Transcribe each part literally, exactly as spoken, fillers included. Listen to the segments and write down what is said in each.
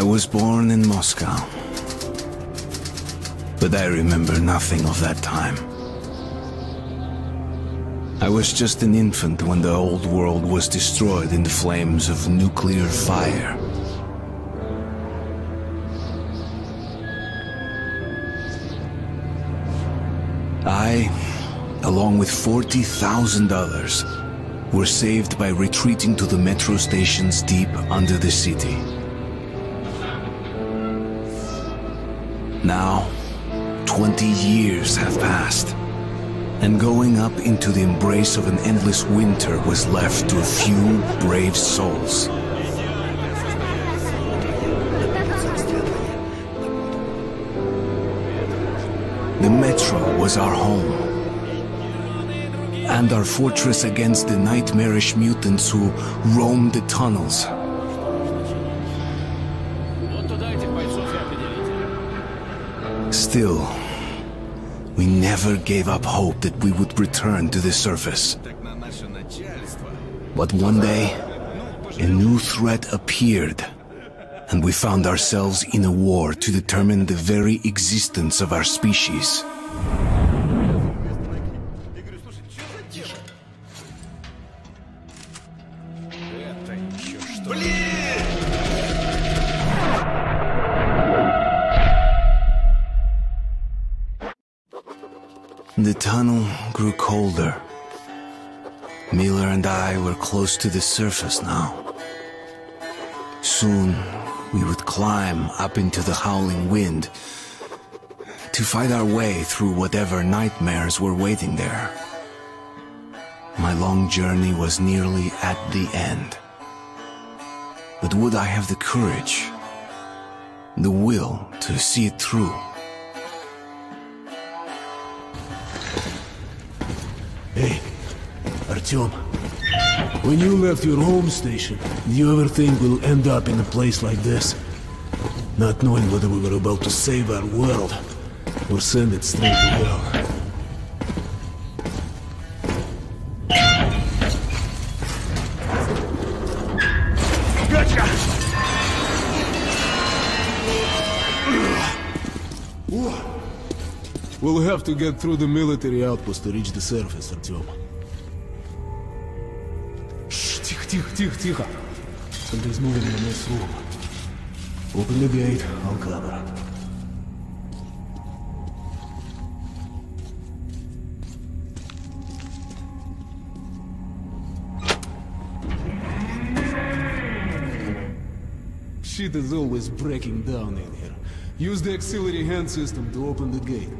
I was born in Moscow, but I remember nothing of that time. I was just an infant when the old world was destroyed in the flames of nuclear fire. I, along with forty thousand others, were saved by retreating to the metro stations deep under the city. Now, twenty years have passed, and going up into the embrace of an endless winter was left to a few brave souls. The Metro was our home, and our fortress against the nightmarish mutants who roamed the tunnels. Still, we never gave up hope that we would return to the surface. But one day, a new threat appeared, and we found ourselves in a war to determine the very existence of our species. The tunnel grew colder. Miller and I were close to the surface now. Soon, we would climb up into the howling wind to fight our way through whatever nightmares were waiting there. My long journey was nearly at the end. But would I have the courage, the will to see it through? Hey, Artyom, when you left your home station, did you ever think we'll end up in a place like this? Not knowing whether we were about to save our world, or send it straight to hell. We'll have to get through the military outpost to reach the surface, Artyom. Shh, тихо, тихо, тихо, тихо. Something's moving in the next room. Open the gate, I'll cover. Shit is always breaking down in here. Use the auxiliary hand system to open the gate.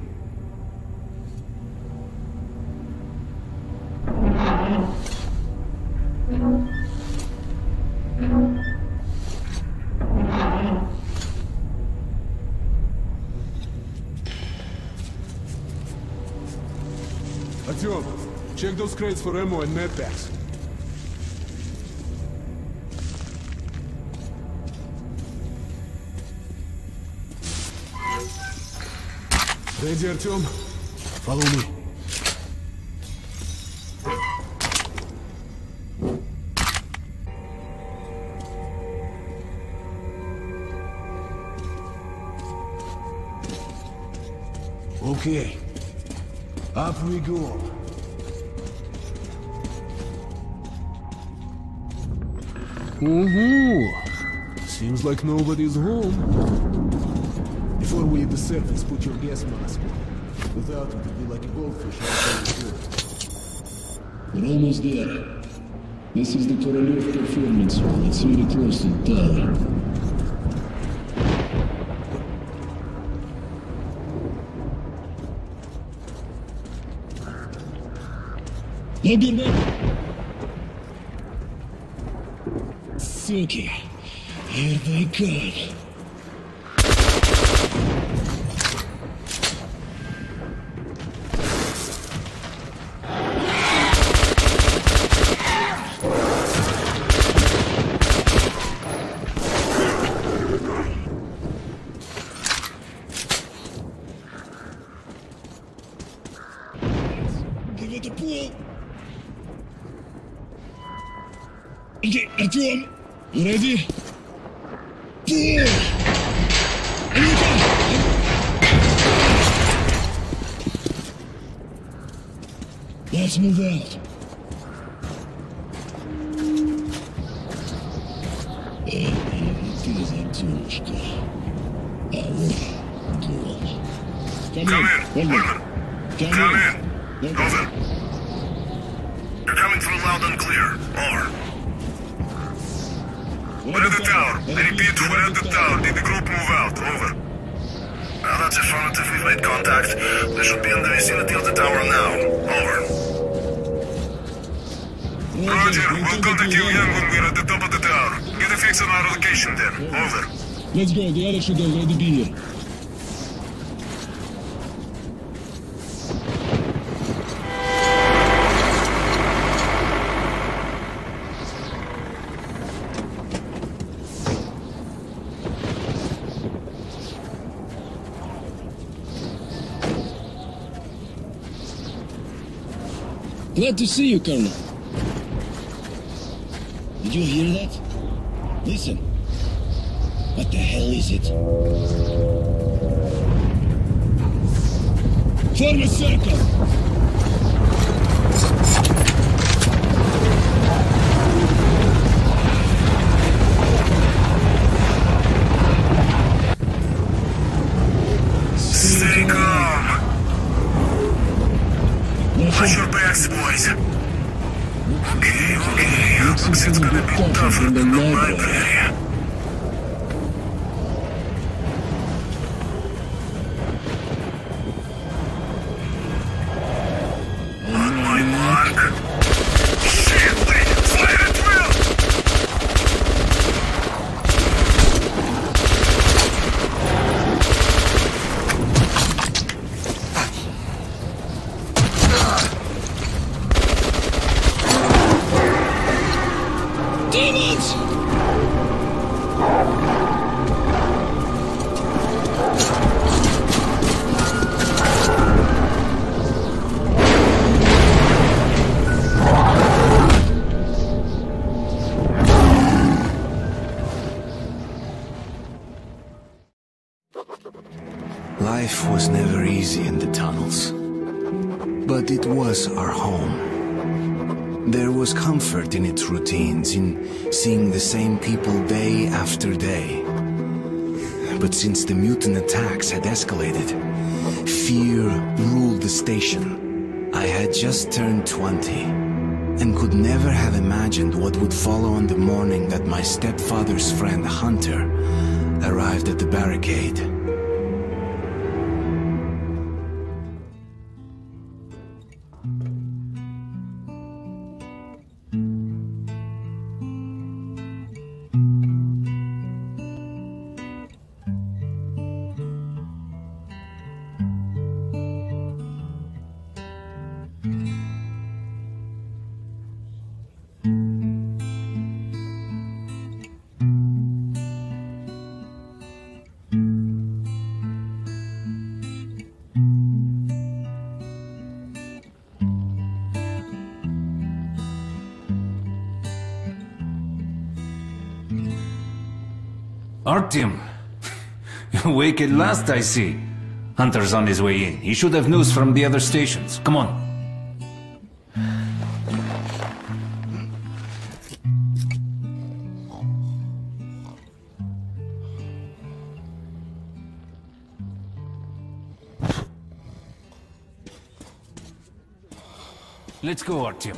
Artyom, check those crates for ammo and med packs. Ready, Artyom? Follow me. Okay, up we go. Woohoo! Seems like nobody's home. Before we hit the surface, put your gas mask on. Without it, it'd be like a goldfish outside the door. We're almost there. This is the Korolev performance. It's really close to the tower. Suki, here they come. Let's move out. Come in, Ulman. Come, Come in. in. Goes in. You're coming through loud and clear. Over. We're at the tower. I repeat, we're at the tower. Did the group move out? Over. Well, that's affirmative. We've made contact. They should be in the vicinity of the tower now. Over. Roger. We'll contact you again when we're at the top of the tower. Get a fix on our location then. Over. Let's go. The others should already be here. Glad to see you, Colonel. Did you hear that? Listen. What the hell is it? Form a circle! Stay calm! Watch your backs, boys. Okay, okay, looks it's gonna be tougher than the library. On my mark. Shit, wait, fire at will! In its routines, in seeing the same people day after day. But since the mutant attacks had escalated, fear ruled the station. I had just turned twenty and could never have imagined what would follow on the morning that my stepfather's friend Hunter arrived at the barricade. Artyom, awake at last, I see. Hunter's on his way in. He should have news from the other stations. Come on. Let's go, Artyom.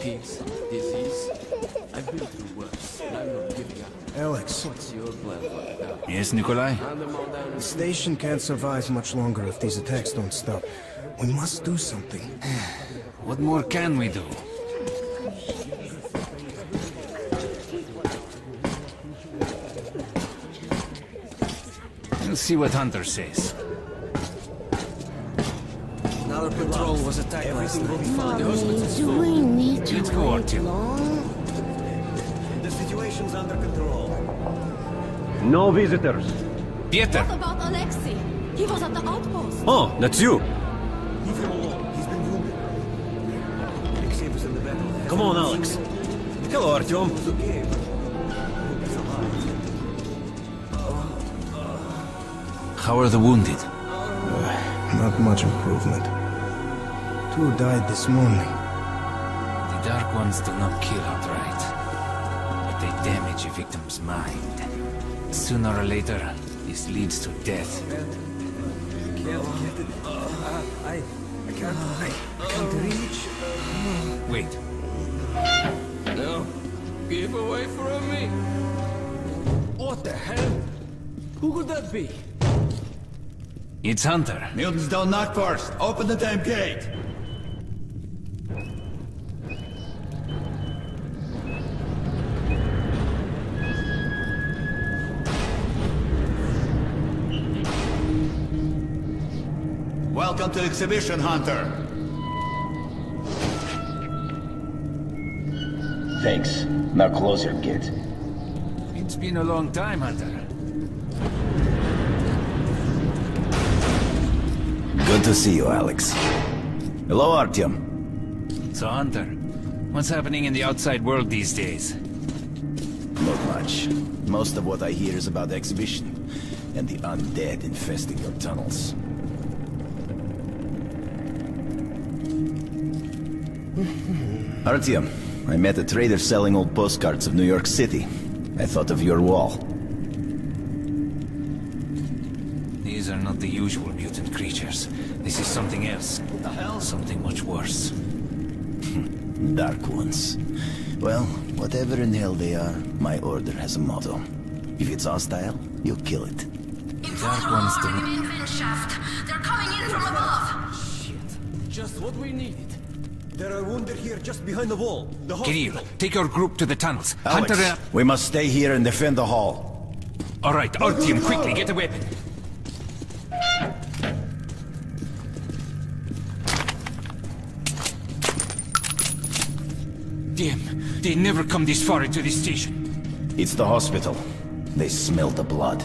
Peace, disease. I've been through worse, and I'm not giving up. Alex. What's your plan right now? Yes, Nikolai? The station can't survive much longer if these attacks don't stop. We must do something. What more can we do? Let's see what Hunter says. Another patrol was attacked last night. Do we need to wait long? Under control. No visitors. Peter. What about Alexei? He was at the outpost. Oh, that's you. Leave him alone. He's been wounded. Alexei was in the battle. Come on, Alex. Hello, Artyom. How are the wounded? Uh, not much improvement. Two died this morning. The Dark Ones do not kill outright, but they damage a victim's mind. Sooner or later, this leads to death. I can't get it. I, I can't, I can't reach. Wait. No. Give away from me. What the hell? Who could that be? It's Hunter. Mutants don't knock first. Open the damn gate. Welcome to the exhibition, Hunter. Thanks. Now closer, kid. It's been a long time, Hunter. Good to see you, Alex. Hello, Artyom. So, Hunter, what's happening in the outside world these days? Not much. Most of what I hear is about the exhibition and the undead infesting your tunnels. Artyom, I met a trader selling old postcards of New York City. I thought of your wall. These are not the usual mutant creatures. This is something else. What the hell? Something much worse. Dark Ones. Well, whatever in hell they are, my order has a motto. If it's hostile, you kill it. Dark Ones do not... shaft. They're coming in from above! Shit. Just what we needed. There are wounded here just behind the wall. The Kirill, take your group to the tunnels. Alex, Hunter and... we must stay here and defend the hall. Alright, Artyom, quickly get a weapon. Damn, they never come this far into this station. It's the hospital. They smell the blood.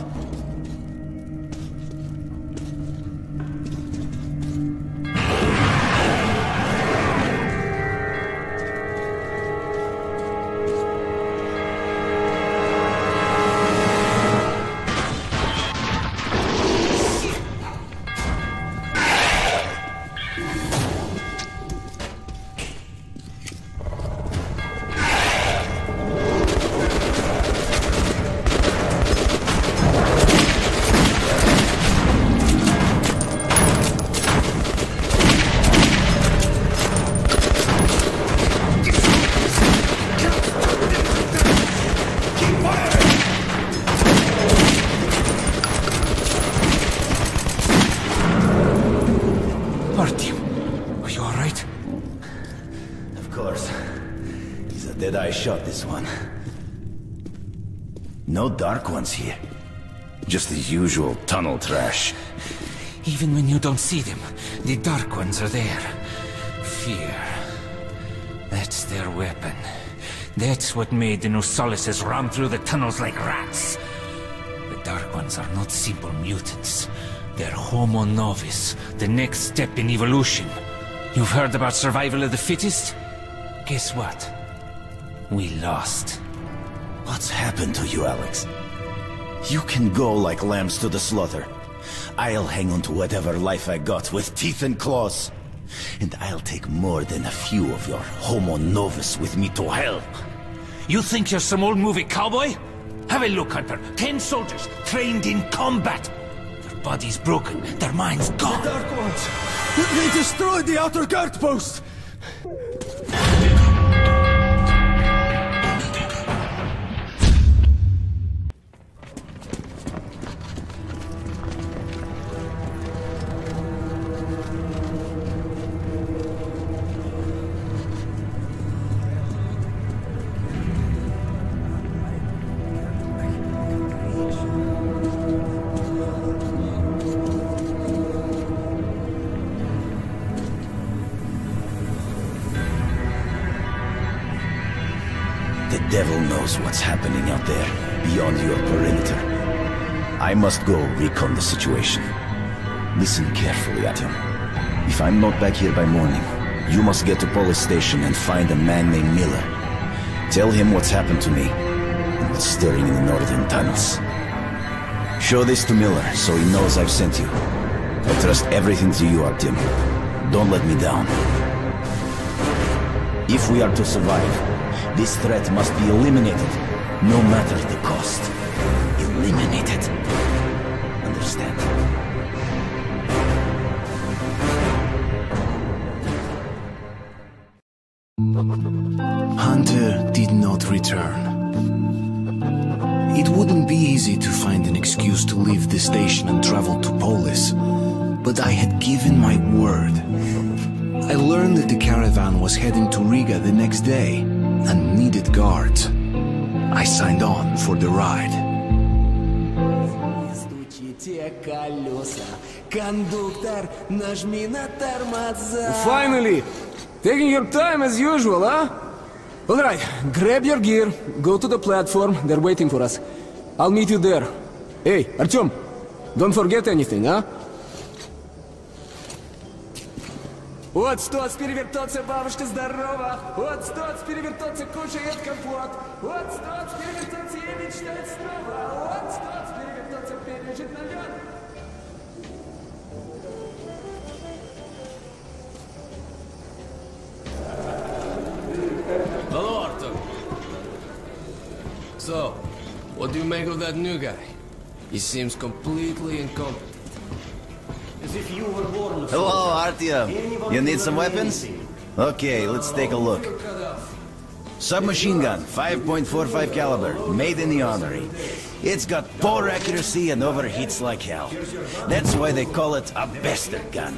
Shot this one. No Dark Ones here. Just the usual tunnel trash. Even when you don't see them, the Dark Ones are there. Fear. That's their weapon. That's what made the Nosalises ram through the tunnels like rats. The Dark Ones are not simple mutants. They're Homo Novus, the next step in evolution. You've heard about survival of the fittest? Guess what? We lost. What's happened to you, Alex? You can go like lambs to the slaughter. I'll hang on to whatever life I got with teeth and claws. And I'll take more than a few of your Homo Novus with me to hell. You think you're some old movie cowboy? Have a look, Hunter. Ten soldiers trained in combat. Their bodies broken, their minds gone. The Dark Ones! They destroyed the outer guard post! What's happening out there, beyond your perimeter. I must go recon the situation. Listen carefully, Artyom. If I'm not back here by morning, you must get to Polis Station and find a man named Miller. Tell him what's happened to me and what's stirring in the northern tunnels. Show this to Miller so he knows I've sent you. I trust everything to you, Artyom. Don't let me down. If we are to survive, this threat must be eliminated, no matter the cost. Eliminated. Understand? Hunter did not return. It wouldn't be easy to find an excuse to leave the station and travel to Polis, but I had given my word. I learned that the caravan was heading to Riga the next day and needed guards. I signed on for the ride. Finally! Taking your time as usual, huh? Alright, grab your gear, go to the platform, they're waiting for us. I'll meet you there. Hey, Artyom, don't forget anything, huh? Вот стоц перевертоться, бабушка, здорова! Вот стоц перевертоться, кушает компот! Вот стоц перевертоться и мечтает снова! Вот стоц перевертоться, пережит налет! Hello, Artyom. So, what do you make of that new guy? He seems completely incompetent. As if you were born. Hello, Artyom. You need some weapons? Okay, let's take a look. Submachine gun, five point four five caliber, made in the Armory. It's got poor accuracy and overheats like hell. That's why they call it a bastard gun.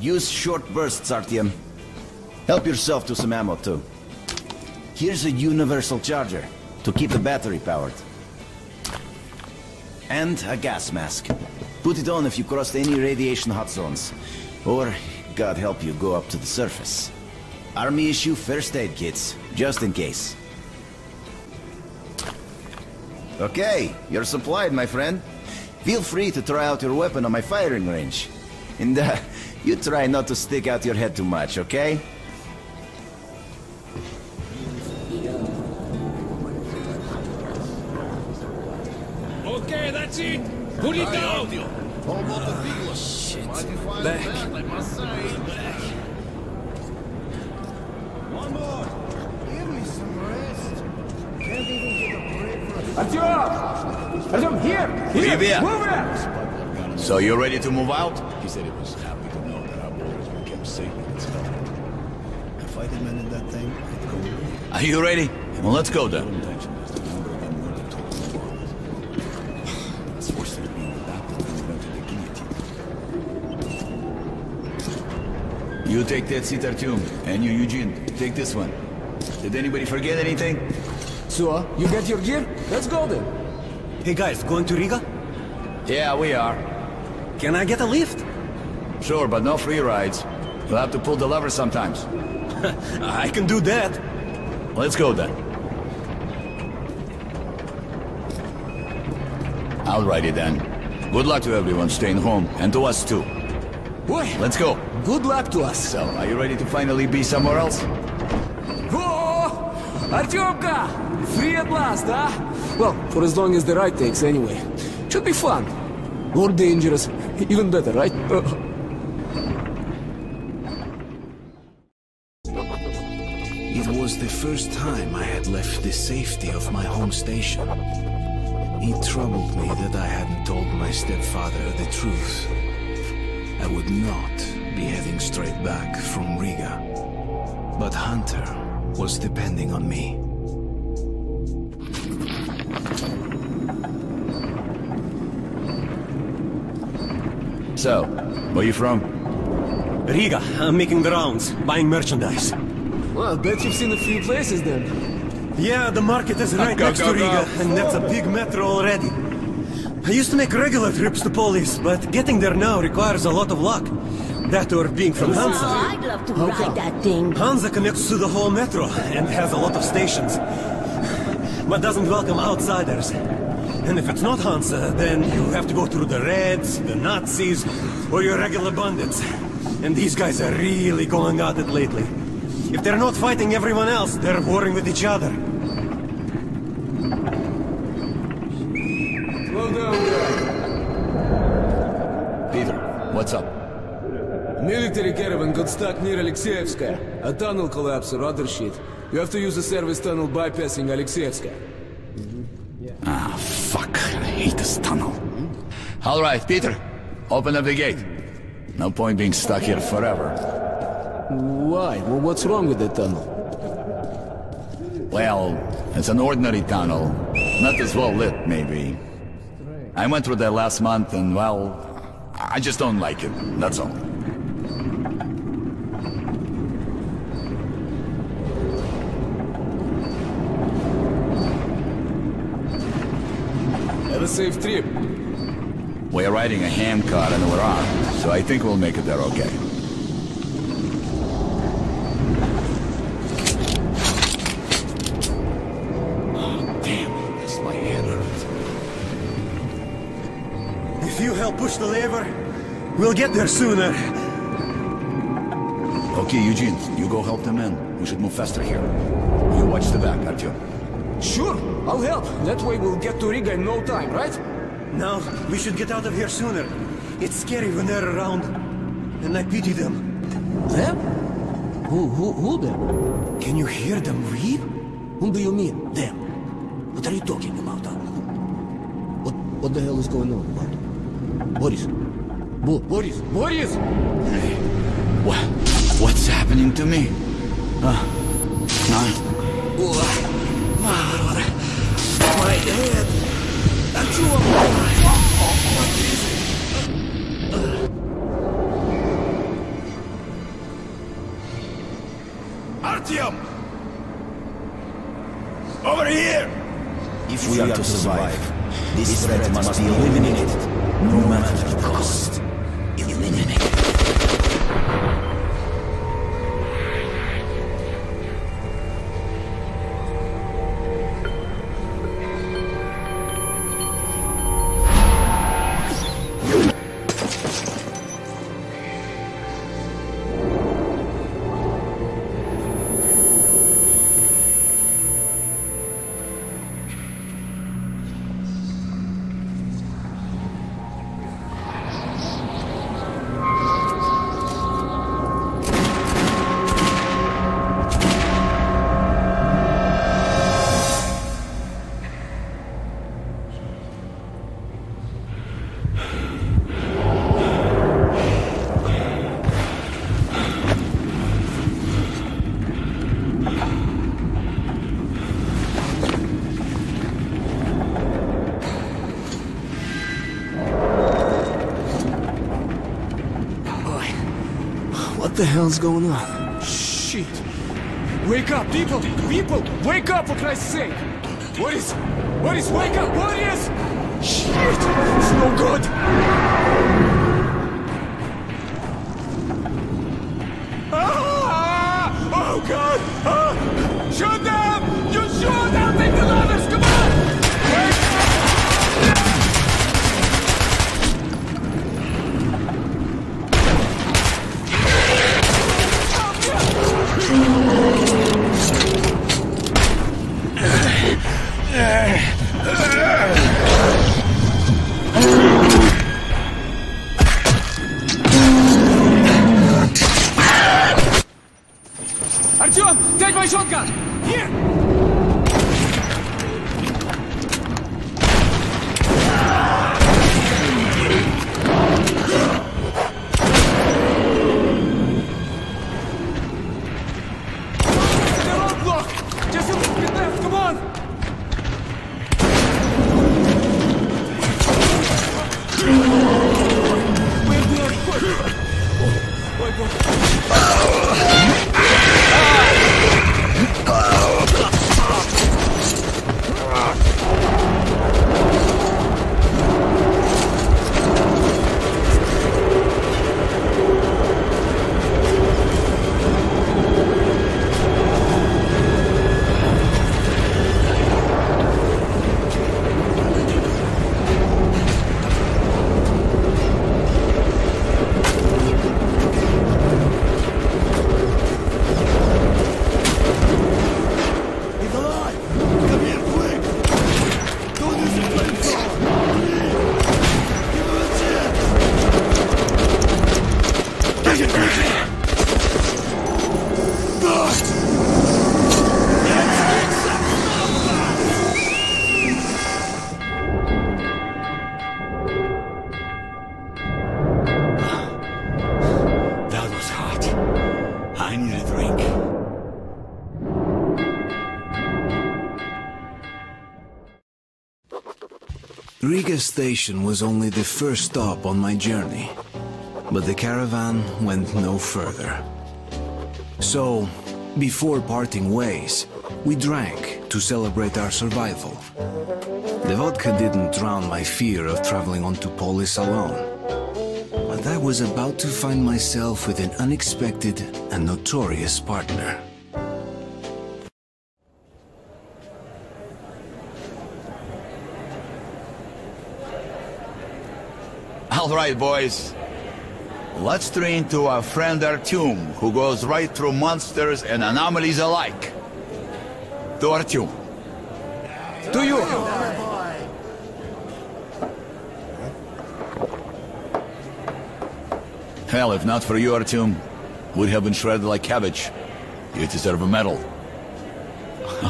Use short bursts, Artyom. Help yourself to some ammo, too. Here's a universal charger, to keep the battery powered. And a gas mask. Put it on if you crossed any radiation hot zones. Or, God help you, go up to the surface. Army issue first aid kits, just in case. Okay, you're supplied, my friend. Feel free to try out your weapon on my firing range. And, uh... you try not to stick out your head too much, okay? Okay, that's it! Put it down! Oh, shit. Back. Back. One more! Give me some rest! Can't even get a break for a... Artyom! Artyom, here! Here! Here. Move it! So you're ready to move out? He said it was... Are you ready? Well, let's go then. You take that seat, Artyom, and you, Eugene, take this one. Did anybody forget anything? So, you got your gear? Let's go then. Hey guys, going to Riga? Yeah, we are. Can I get a lift? Sure, but no free rides. You'll have to pull the lever sometimes. I can do that. Let's go then. Alrighty then. Good luck to everyone staying home, and to us too. Boy, let's go. Good luck to us. So, are you ready to finally be somewhere else? Whoa! Artyomka! Free at last, huh? Well, for as long as the ride takes anyway. Should be fun. Or dangerous. Even better, right? The first time I had left the safety of my home station. It troubled me that I hadn't told my stepfather the truth. I would not be heading straight back from Riga. But Hunter was depending on me. So, where are you from? Riga. I'm making the rounds, buying merchandise. Well, I bet you've seen a few places then. Yeah, the market is right go, next go, to Riga, go. And that's a big metro already. I used to make regular trips to Polis, but getting there now requires a lot of luck. That or being from Hansa. Oh, I'd love to okay. ride that thing. Hansa connects to the whole metro and has a lot of stations, but doesn't welcome outsiders. And if it's not Hansa, then you have to go through the Reds, the Nazis, or your regular bandits. And these guys are really going at it lately. If they're not fighting everyone else, they're warring with each other. Slow down, Peter, what's up? A military caravan got stuck near Alexeyevska. A tunnel collapse or other shit. You have to use a service tunnel bypassing Alexeyevska. Mm-hmm. Yeah. Ah, fuck. I hate this tunnel. Mm-hmm. All right, Peter. Open up the gate. No point being stuck here forever. Why? Well, what's wrong with the tunnel? Well, it's an ordinary tunnel. Not as well lit, maybe. I went through that last month and, well, I just don't like it. That's all. Safe trip. We're riding a ham car and we're armed, so I think we'll make it there okay. Oh, damn, that's my hand hurts. If you help push the lever, we'll get there sooner. Okay, Eugene, you go help them in. We should move faster here. You watch the back, Artyom. Sure, I'll help. That way we'll get to Riga in no time, right? No, we should get out of here sooner. It's scary when they're around. And I pity them. Them? Who, who, who them? Can you hear them weep? Whom do you mean, them? What are you talking about? What, what the hell is going on about? Boris. Bo Boris. Boris! Hey, what, what's happening to me? Uh, no. My head! That's your boy! Artyom! Over here! If we are to survive, this threat must be eliminated, no matter the cost. Eliminate it. What the hell's going on? Shit! Wake up, people! People! Wake up, for Christ's sake! Boris! Boris, wake up! Boris! Shit! It's no good! Ah! Oh God! Ah! Shoot them! You shoot them! Take the ladders! Come on! Wake up! Artyom, take my shotgun! Here! Oh, Riga Station was only the first stop on my journey, but the caravan went no further. So, before parting ways, we drank to celebrate our survival. The vodka didn't drown my fear of traveling onto Polis alone, but I was about to find myself with an unexpected and notorious partner. All right, boys. Let's train to our friend Artyom, who goes right through monsters and anomalies alike. To Artyom. To you! Hell, if not for you, Artyom, we'd have been shredded like cabbage. You deserve a medal.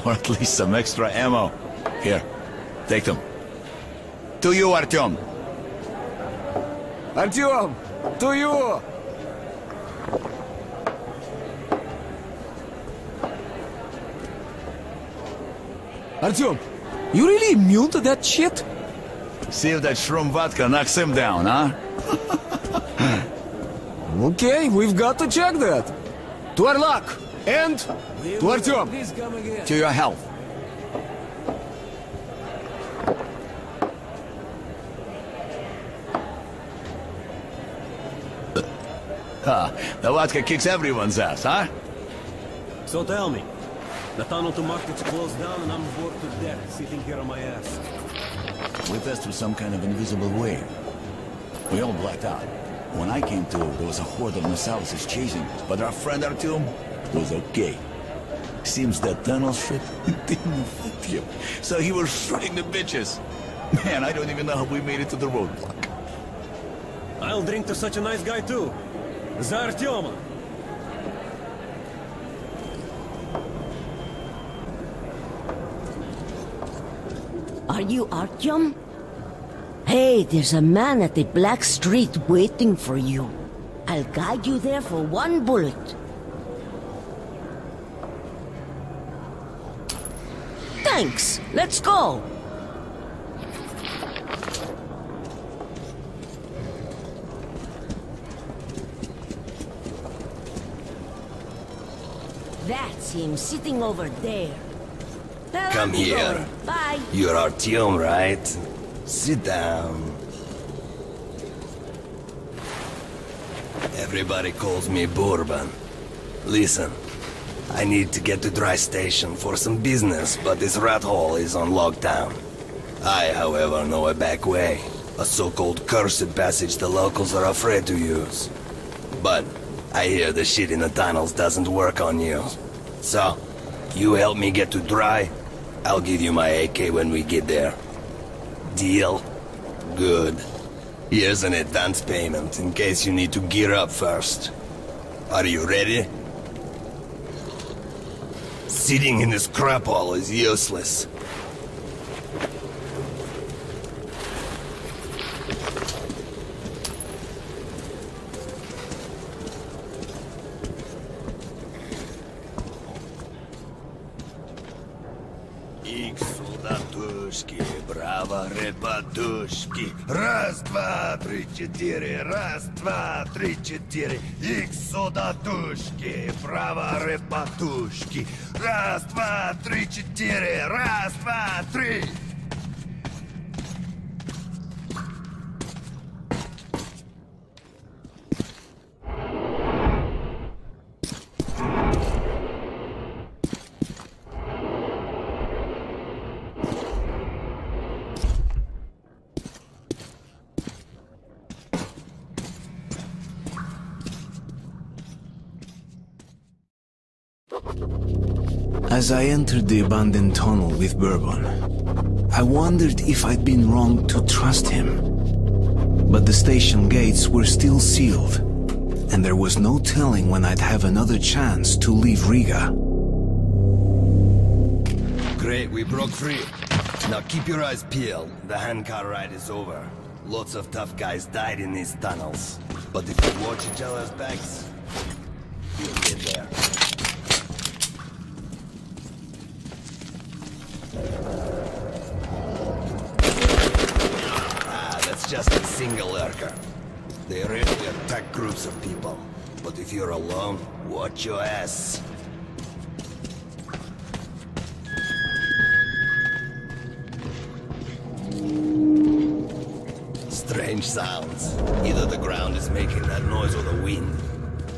Or at least some extra ammo. Here, take them. To you, Artyom. Artyom! To you! Artyom, you really immune to that shit? See if that shroom vodka knocks him down, huh? Okay, we've got to check that. To our luck! And to Artyom! To your health. Ah, the vodka kicks everyone's ass, huh? So tell me, the tunnel to market's closed down and I'm bored to death sitting here on my ass. We passed through some kind of invisible wave. We all blacked out. When I came to, there was a horde of Nosalises chasing us, but our friend Artyom was okay. Seems that tunnel shit didn't affect him, so he was shredding the bitches. Man, I don't even know how we made it to the roadblock. I'll drink to such a nice guy too. За Артёма! Are you Artyom? Hey, there's a man at the Black Street waiting for you. I'll guide you there for one bullet. Thanks! Let's go! That's him, sitting over there. Tell Come here. Bye. You're Artyom, right? Sit down. Everybody calls me Bourbon. Listen, I need to get to Dry Station for some business, but this rat hole is on lockdown. I, however, know a back way. A so-called cursed passage the locals are afraid to use. But I hear the shit in the tunnels doesn't work on you. So, you help me get to Dry, I'll give you my A K when we get there. Deal? Good. Here's an advance payment, in case you need to gear up first. Are you ready? Sitting in this crap hole is useless. Раз, два, три, четыре, раз, два, три, четыре, их солдатушки, право репатушки. Раз, два, три, четыре, раз, два, три. As I entered the abandoned tunnel with Bourbon, I wondered if I'd been wrong to trust him. But the station gates were still sealed, and there was no telling when I'd have another chance to leave Riga. Great, we broke free. Now keep your eyes peeled. The handcar ride is over. Lots of tough guys died in these tunnels. But if you watch each other's backs, you'll get there. Kyivska. They rarely attack groups of people, but if you're alone, watch your ass. Strange sounds. Either the ground is making that noise or the wind.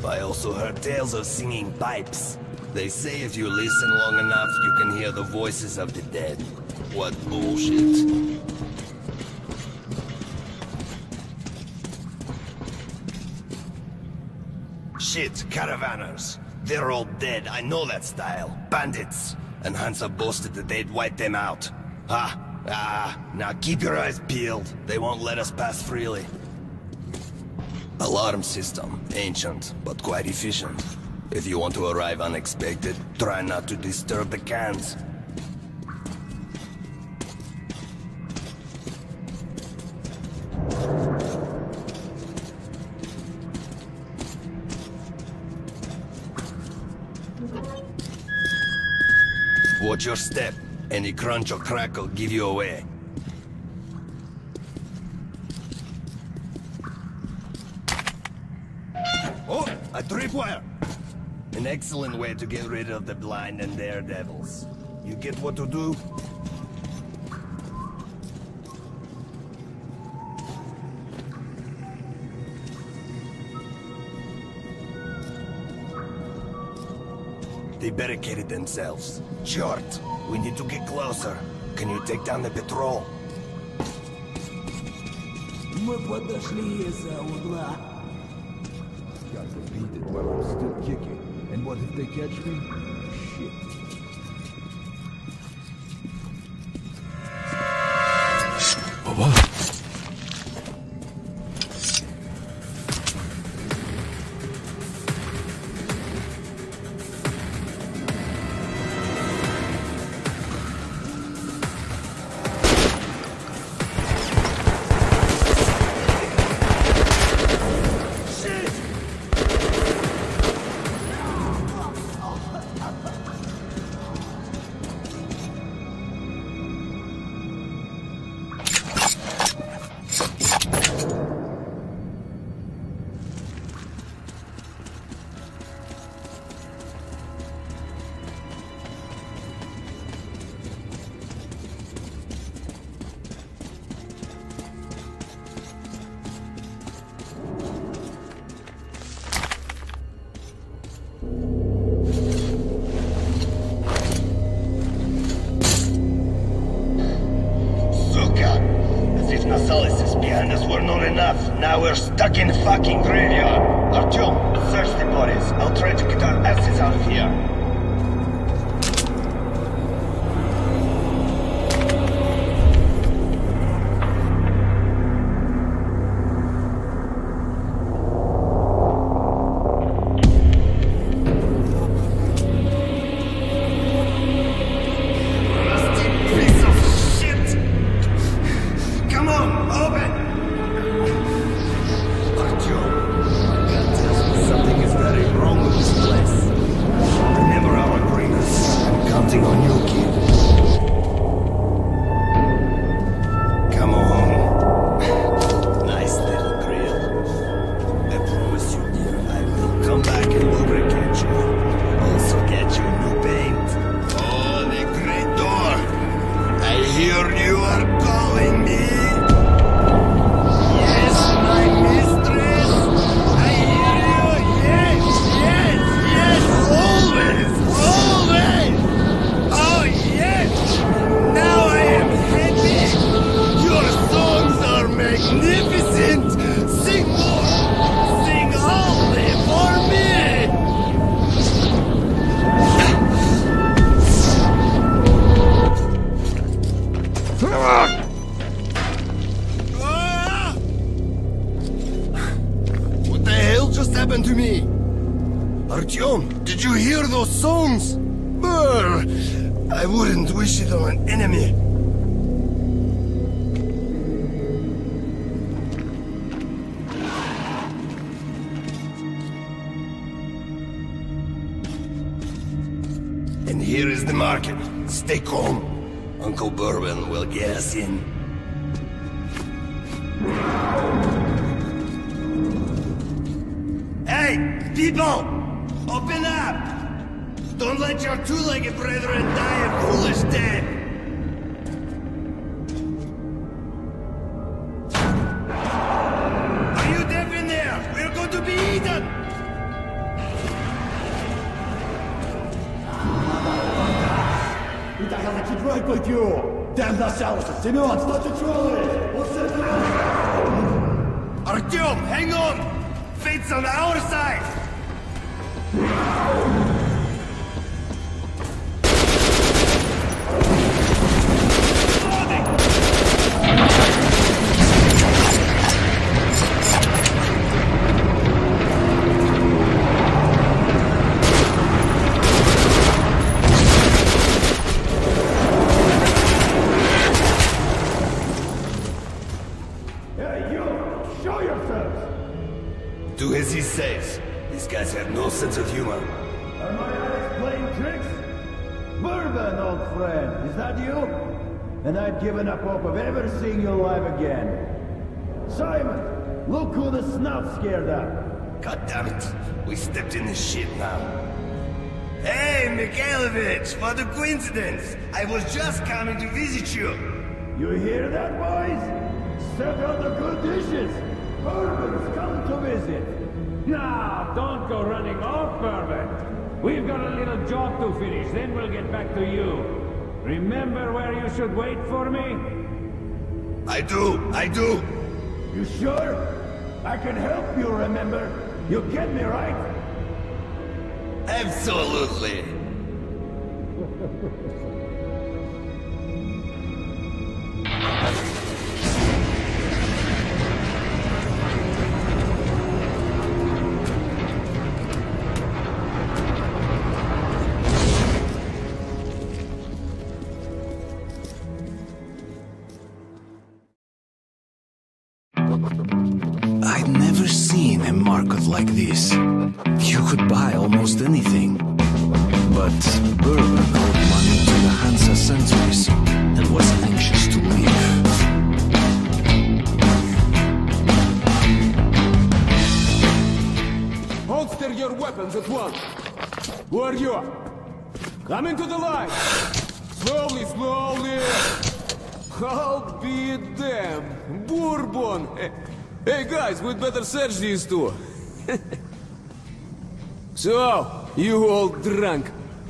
I also heard tales of singing pipes. They say if you listen long enough, you can hear the voices of the dead. What bullshit. Shit, caravanners. They're all dead, I know that style. Bandits. And Hansa boasted that they'd wipe them out. Ha! Ah! Now keep your eyes peeled. They won't let us pass freely. Alarm system. Ancient, but quite efficient. If you want to arrive unexpected, try not to disturb the cans. Watch your step. Any crunch or crack will give you away. Oh, a tripwire! An excellent way to get rid of the blind and daredevils. You get what to do? They barricaded themselves. Short. We need to get closer. Can you take down the patrol? Мы подошли из-за угла. Got defeated while I'm still kicking. And what if they catch me? Shit. Baba. Stuck in fucking graveyard. Artyom, search the bodies. I'll try to get our asses out of here. Bourbon will get us in. Hey, people! Open up! Don't let your two-legged brethren die a foolish death! Are you deaf in there? We're going to be eaten! We the hell did right with you? Damn Nosalises! Semyon, start to troll it! What's that? Artyom, hang on! Fate's on our side! Sense of humor. Am I always playing tricks? Bourbon, old friend, is that you? And I've given up hope of ever seeing you alive again. Simon, look who the snout scared up. God damn it, we stepped in this shit now. Hey, Mikhailovich, what a coincidence! I was just coming to visit you. You hear that, boys? Serve out the good dishes. Bourbon's coming to visit. Now, don't go running off, Bourbon. We've got a little job to finish, then we'll get back to you. Remember where you should wait for me? I do, I do. You sure? I can help you, remember? You get me, right? Absolutely. Like this. You could buy almost anything. But Bourbon owed money to the Hansa centuries and was anxious to leave. Holster your weapons at once. Who are you? Come into the light. Slowly, slowly. I'll be damned. Bourbon. Hey guys, we'd better search these two. So, you all drunk.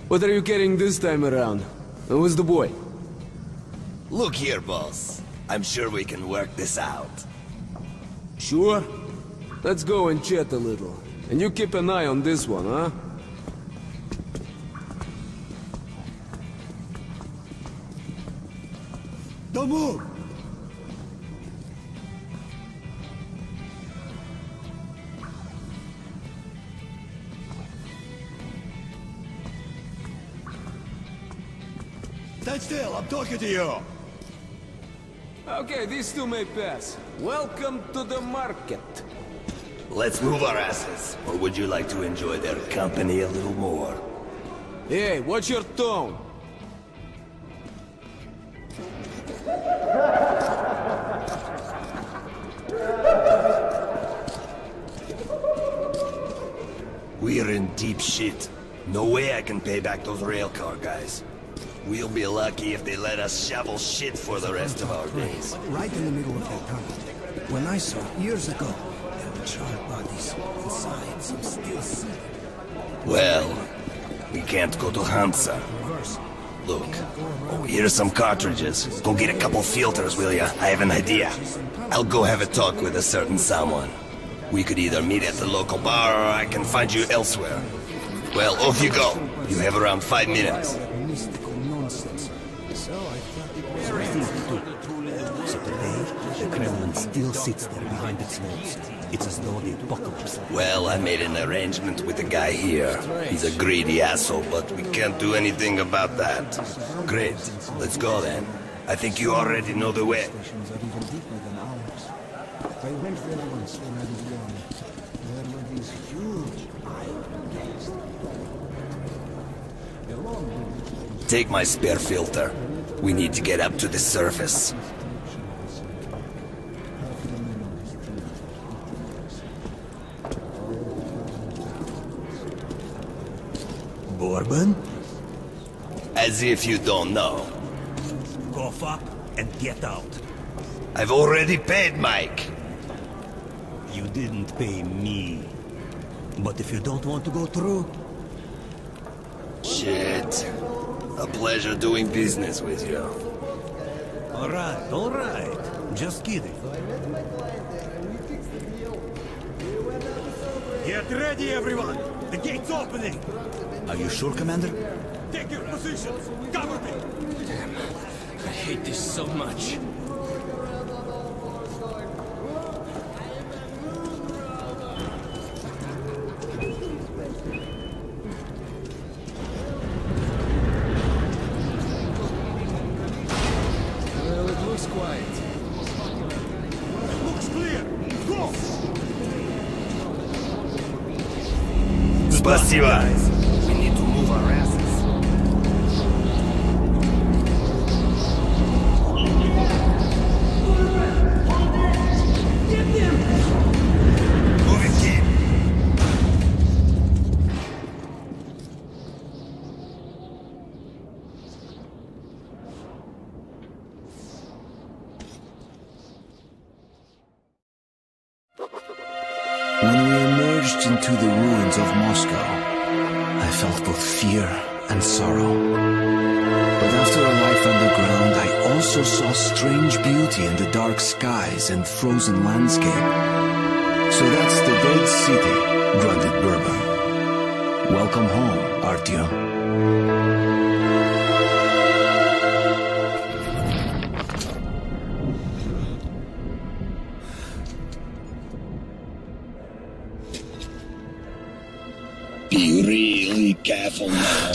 What are you carrying this time around? Who's the boy? Look here, boss. I'm sure we can work this out. Sure? Let's go and chat a little. And you keep an eye on this one, huh? Don't move! Stand still, I'm talking to you! Okay, these two may pass. Welcome to the market. Let's move our asses, or would you like to enjoy their company a little more? Hey, watch your tone! We're in deep shit. No way I can pay back those railcar guys. We'll be lucky if they let us shovel shit for the rest of our days. Right in the middle of that tunnel. When I saw, years ago, there were charred bodies inside some steel city. Well, we can't go to Hansa. Look, oh, here's some cartridges. Go get a couple filters, will ya? I have an idea. I'll go have a talk with a certain someone. We could either meet at the local bar or I can find you elsewhere. Well, off you go. You have around five minutes. Still sits there behind its walls. It's as though the apocalypse. Well, I made an arrangement with the guy here. He's a greedy asshole, but we can't do anything about that. Great. Let's go then. I think you already know the way. I went there once when I was young. There were these huge iron gates. Take my spare filter. We need to get up to the surface. Bourbon? As if you don't know. Cough up and get out. I've already paid, Mike. You didn't pay me. But if you don't want to go through... Shit. A pleasure doing business with you. Alright, alright. Just kidding. Get ready, everyone! The gate's opening! Are you sure, Commander? Take your positions! Cover me! Damn. I hate this so much. And frozen landscape. So that's the dead city, grunted Bourbon. Welcome home, Artyom. Be really careful now.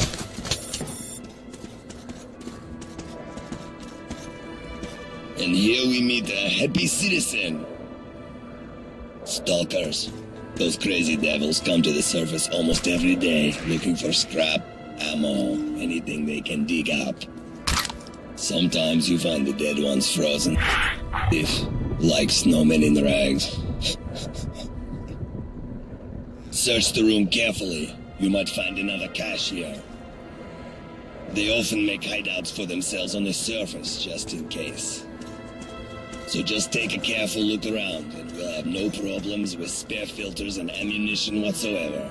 And here we meet a happy citizen. Stalkers. Those crazy devils come to the surface almost every day, looking for scrap, ammo, anything they can dig up. Sometimes you find the dead ones frozen, if like snowmen in rags. Search the room carefully. You might find another cache here. They often make hideouts for themselves on the surface, just in case. So just take a careful look around, and we'll have no problems with spare filters and ammunition whatsoever.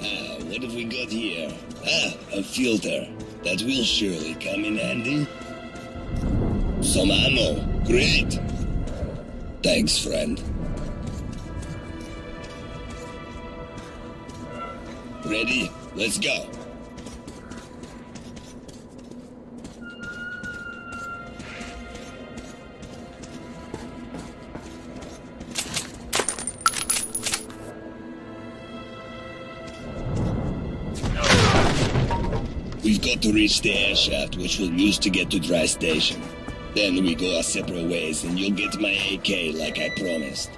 Ah, what have we got here? Ah, a filter. That will surely come in handy. Some ammo. Great! Thanks, friend. Ready? Let's go. We've got to reach the air shaft, which we'll use to get to Dry Station. Then we go our separate ways, and you'll get my A K like I promised.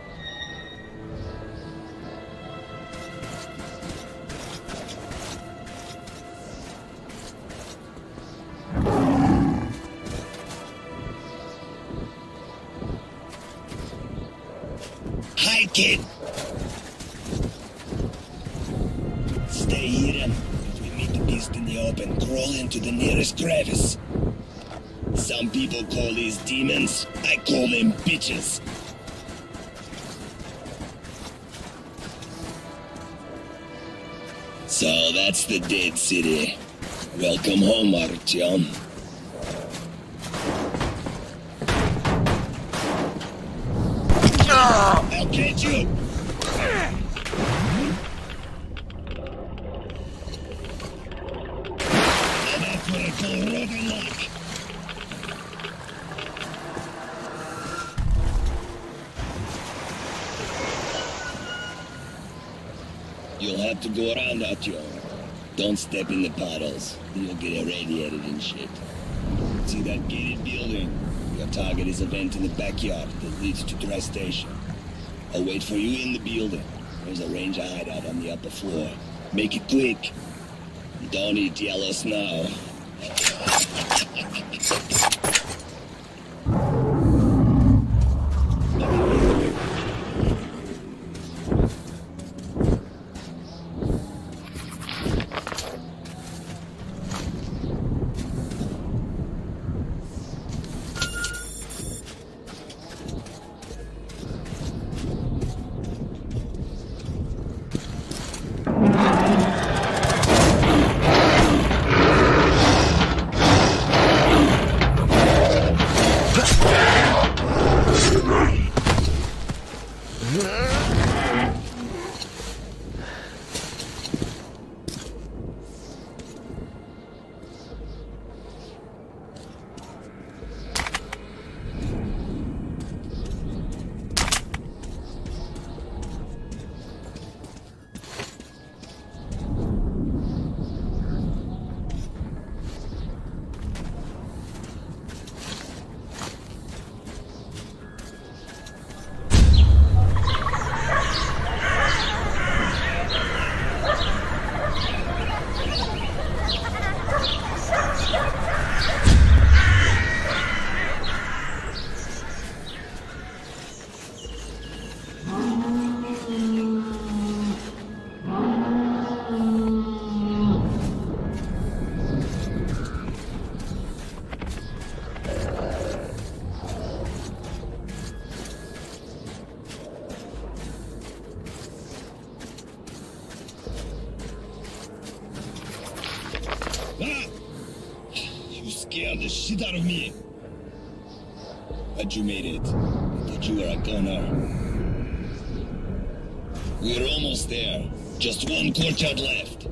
Hi, kid! Stay here and... in the open, crawl into the nearest crevice. Some people call these demons, I call them bitches. So that's the dead city. Welcome home, Artyom. I'll catch you! You'll have to go around out here. Don't step in the puddles. You'll get irradiated and shit. See that gated building? Your target is a vent in the backyard that leads to Dry Station. I'll wait for you in the building. There's a ranger hideout on the upper floor. Make it quick. You don't eat yellow snow. Shit out of me! But you made it. I thought you were a goner. We're almost there. Just one courtyard left.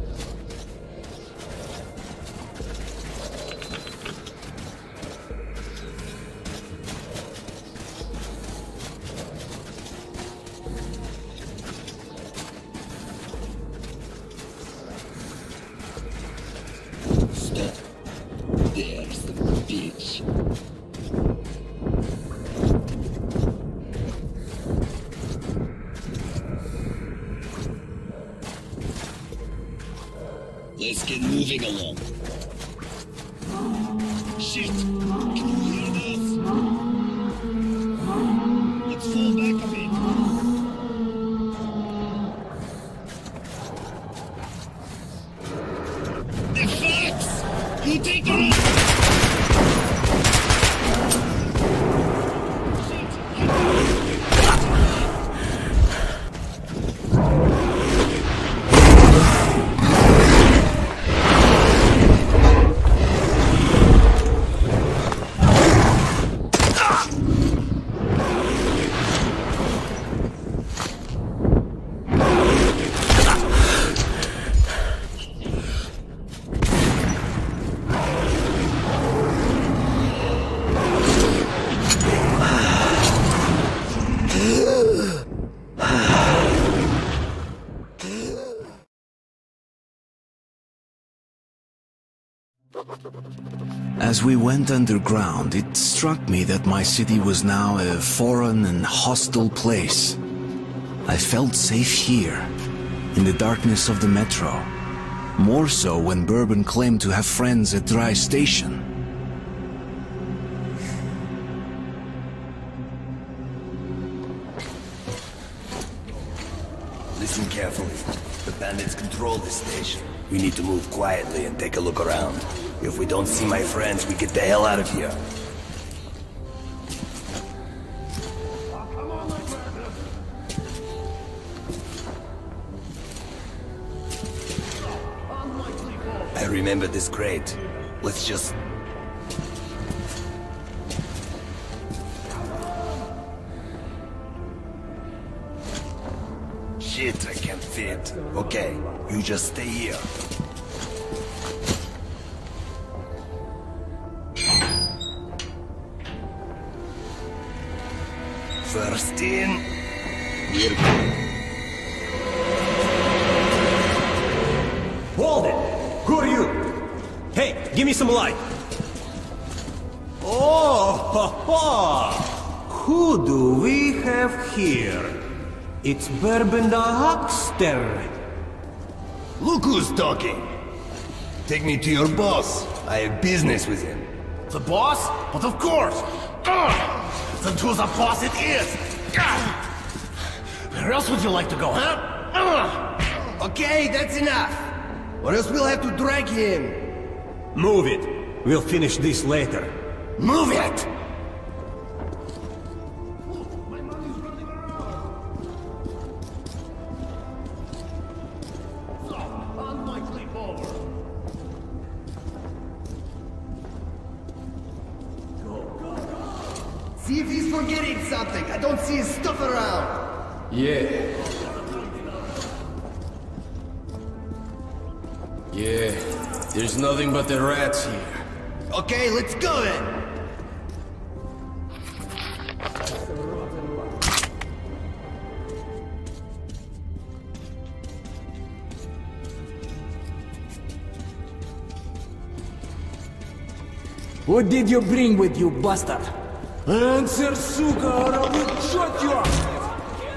As we went underground, it struck me that my city was now a foreign and hostile place. I felt safe here, in the darkness of the Metro. More so when Bourbon claimed to have friends at Dry Station. Listen carefully. The bandits control this station. We need to move quietly and take a look around. If we don't see my friends, we get the hell out of here. I remember this crate. Let's just... Shit, I can't fit. Okay, you just stay here. First in, we're good. Hold it! Who are you? Hey, give me some light! Oh, ha, ha. Who do we have here? It's Bourbon the Huckster! Look who's talking! Take me to your boss! I have business with him. The boss? But of course! Ugh. And to the boss it is! Where else would you like to go, huh? Okay, that's enough! Or else we'll have to drag him! Move it! We'll finish this later. Move it! See if he's forgetting something! I don't see his stuff around! Yeah. Yeah, there's nothing but the rats here. Okay, let's go then! What did you bring with you, bastard? Answer, suka, or I will shot you up!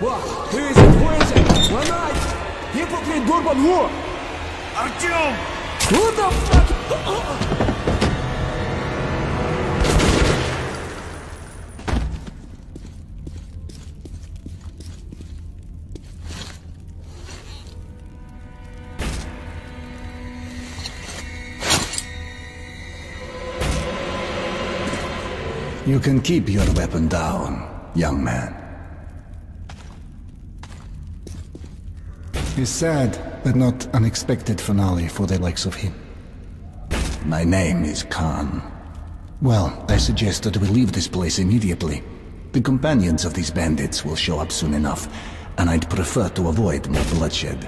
What? Who is it? Who is it? One night! Hypocrite Bourbon who? Artyom! Who the fuck? You can keep your weapon down, young man. It's sad, but not unexpected finale for the likes of him. My name is Khan. Well, I suggest that we leave this place immediately. The companions of these bandits will show up soon enough, and I'd prefer to avoid more bloodshed.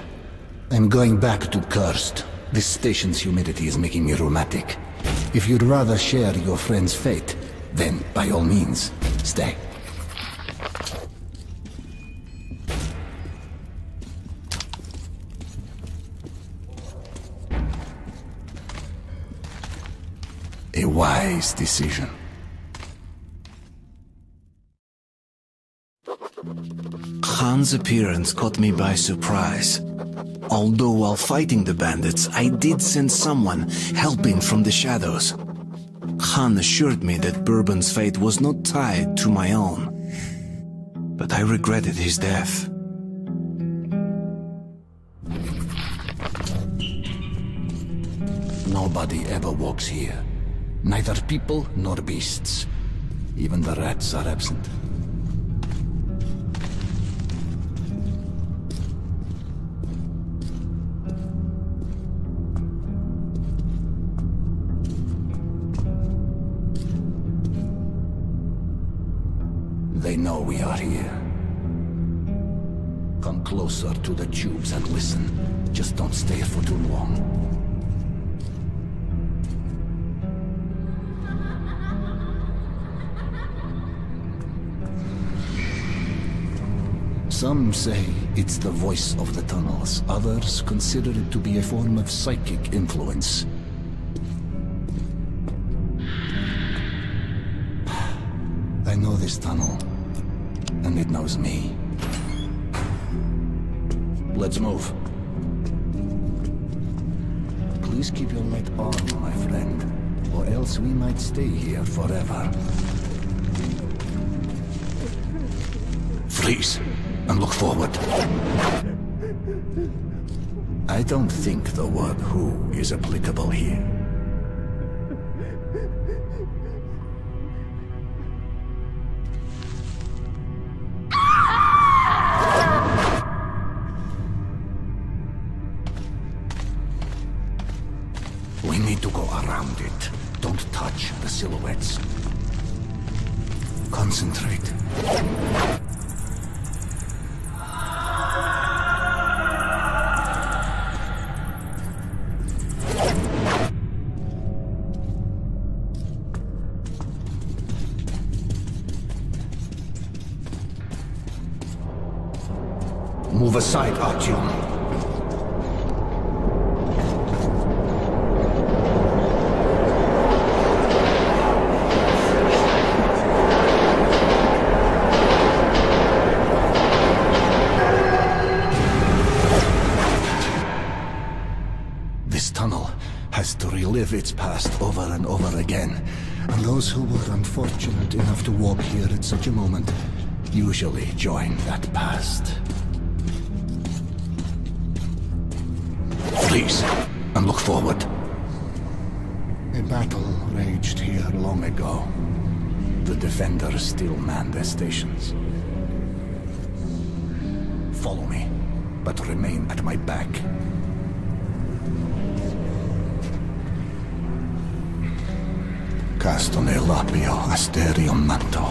I'm going back to Cursed. This station's humidity is making me rheumatic. If you'd rather share your friend's fate, then, by all means, stay. A wise decision. Khan's appearance caught me by surprise. Although while fighting the bandits, I did sense someone helping from the shadows. Khan assured me that Bourbon's fate was not tied to my own, but I regretted his death. Nobody ever walks here. Neither people nor beasts. Even the rats are absent. They know we are here. Come closer to the tubes and listen. Just don't stay for too long. Some say it's the voice of the tunnels. Others consider it to be a form of psychic influence. I know this tunnel. And it knows me. Let's move. Please keep your light on, my friend, or else we might stay here forever. Freeze, and look forward. I don't think the word "who" is applicable here. Move aside, Artyom. This tunnel has to relive its past over and over again. And those who were unfortunate enough to walk here at such a moment usually join that past. Please, and look forward. A battle raged here long ago. The defenders still man their stations. Follow me, but remain at my back. Castone lapio asterium manto.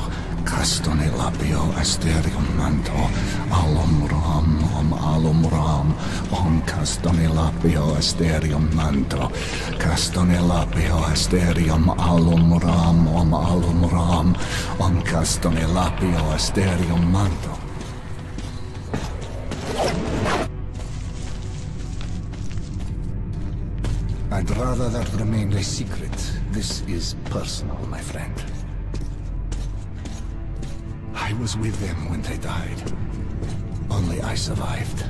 Castone lapio asterium manto. Alum on Castonilla Pio Asterium Mantro, Castonilla Pio Asterium Alum Ram, Om Alum Ram, Om Castonilla Pio Asterium Mantro. I'd rather that remained a secret. This is personal, my friend. I was with them when they died. Only I survived.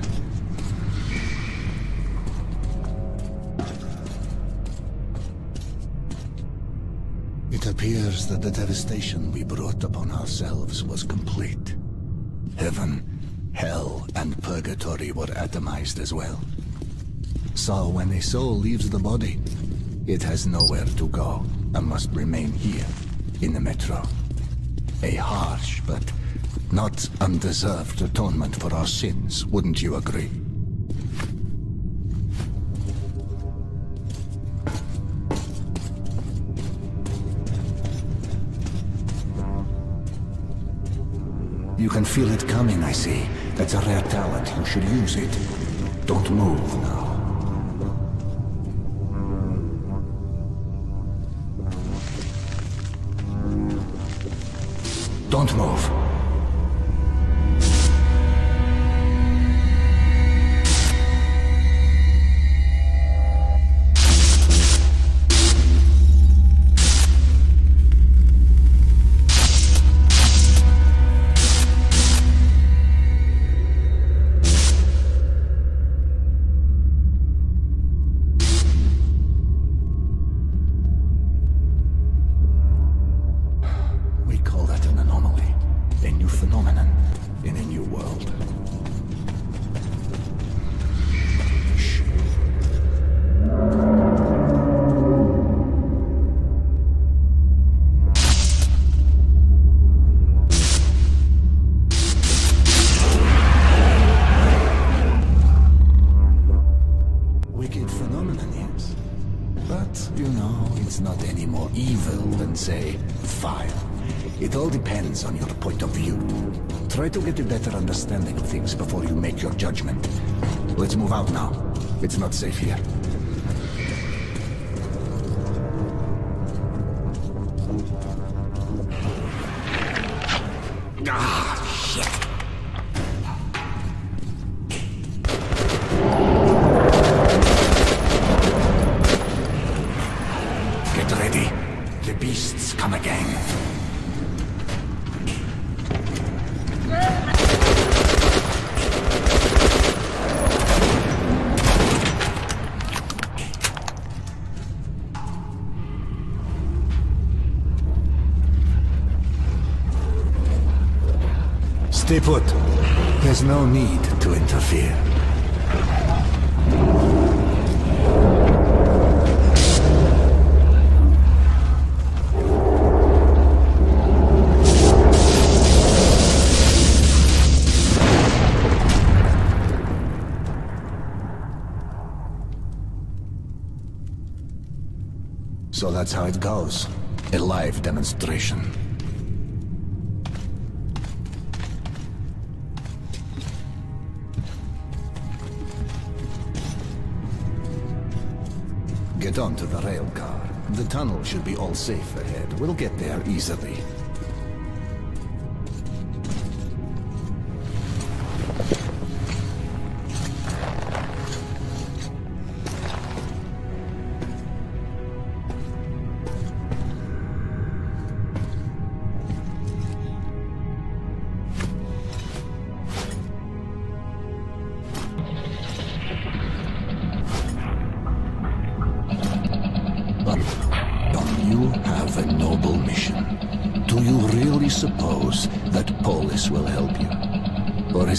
It appears that the devastation we brought upon ourselves was complete. Heaven, hell, and purgatory were atomized as well. So when a soul leaves the body, it has nowhere to go and must remain here, in the Metro. A harsh, but not undeserved atonement for our sins, wouldn't you agree? You can feel it coming, I see. That's a rare talent. You should use it. Don't move now. Don't move. It's not safe here. Stay put. There's no need to interfere. So that's how it goes. A live demonstration. Get onto the rail car. The tunnel should be all safe ahead. We'll get there easily.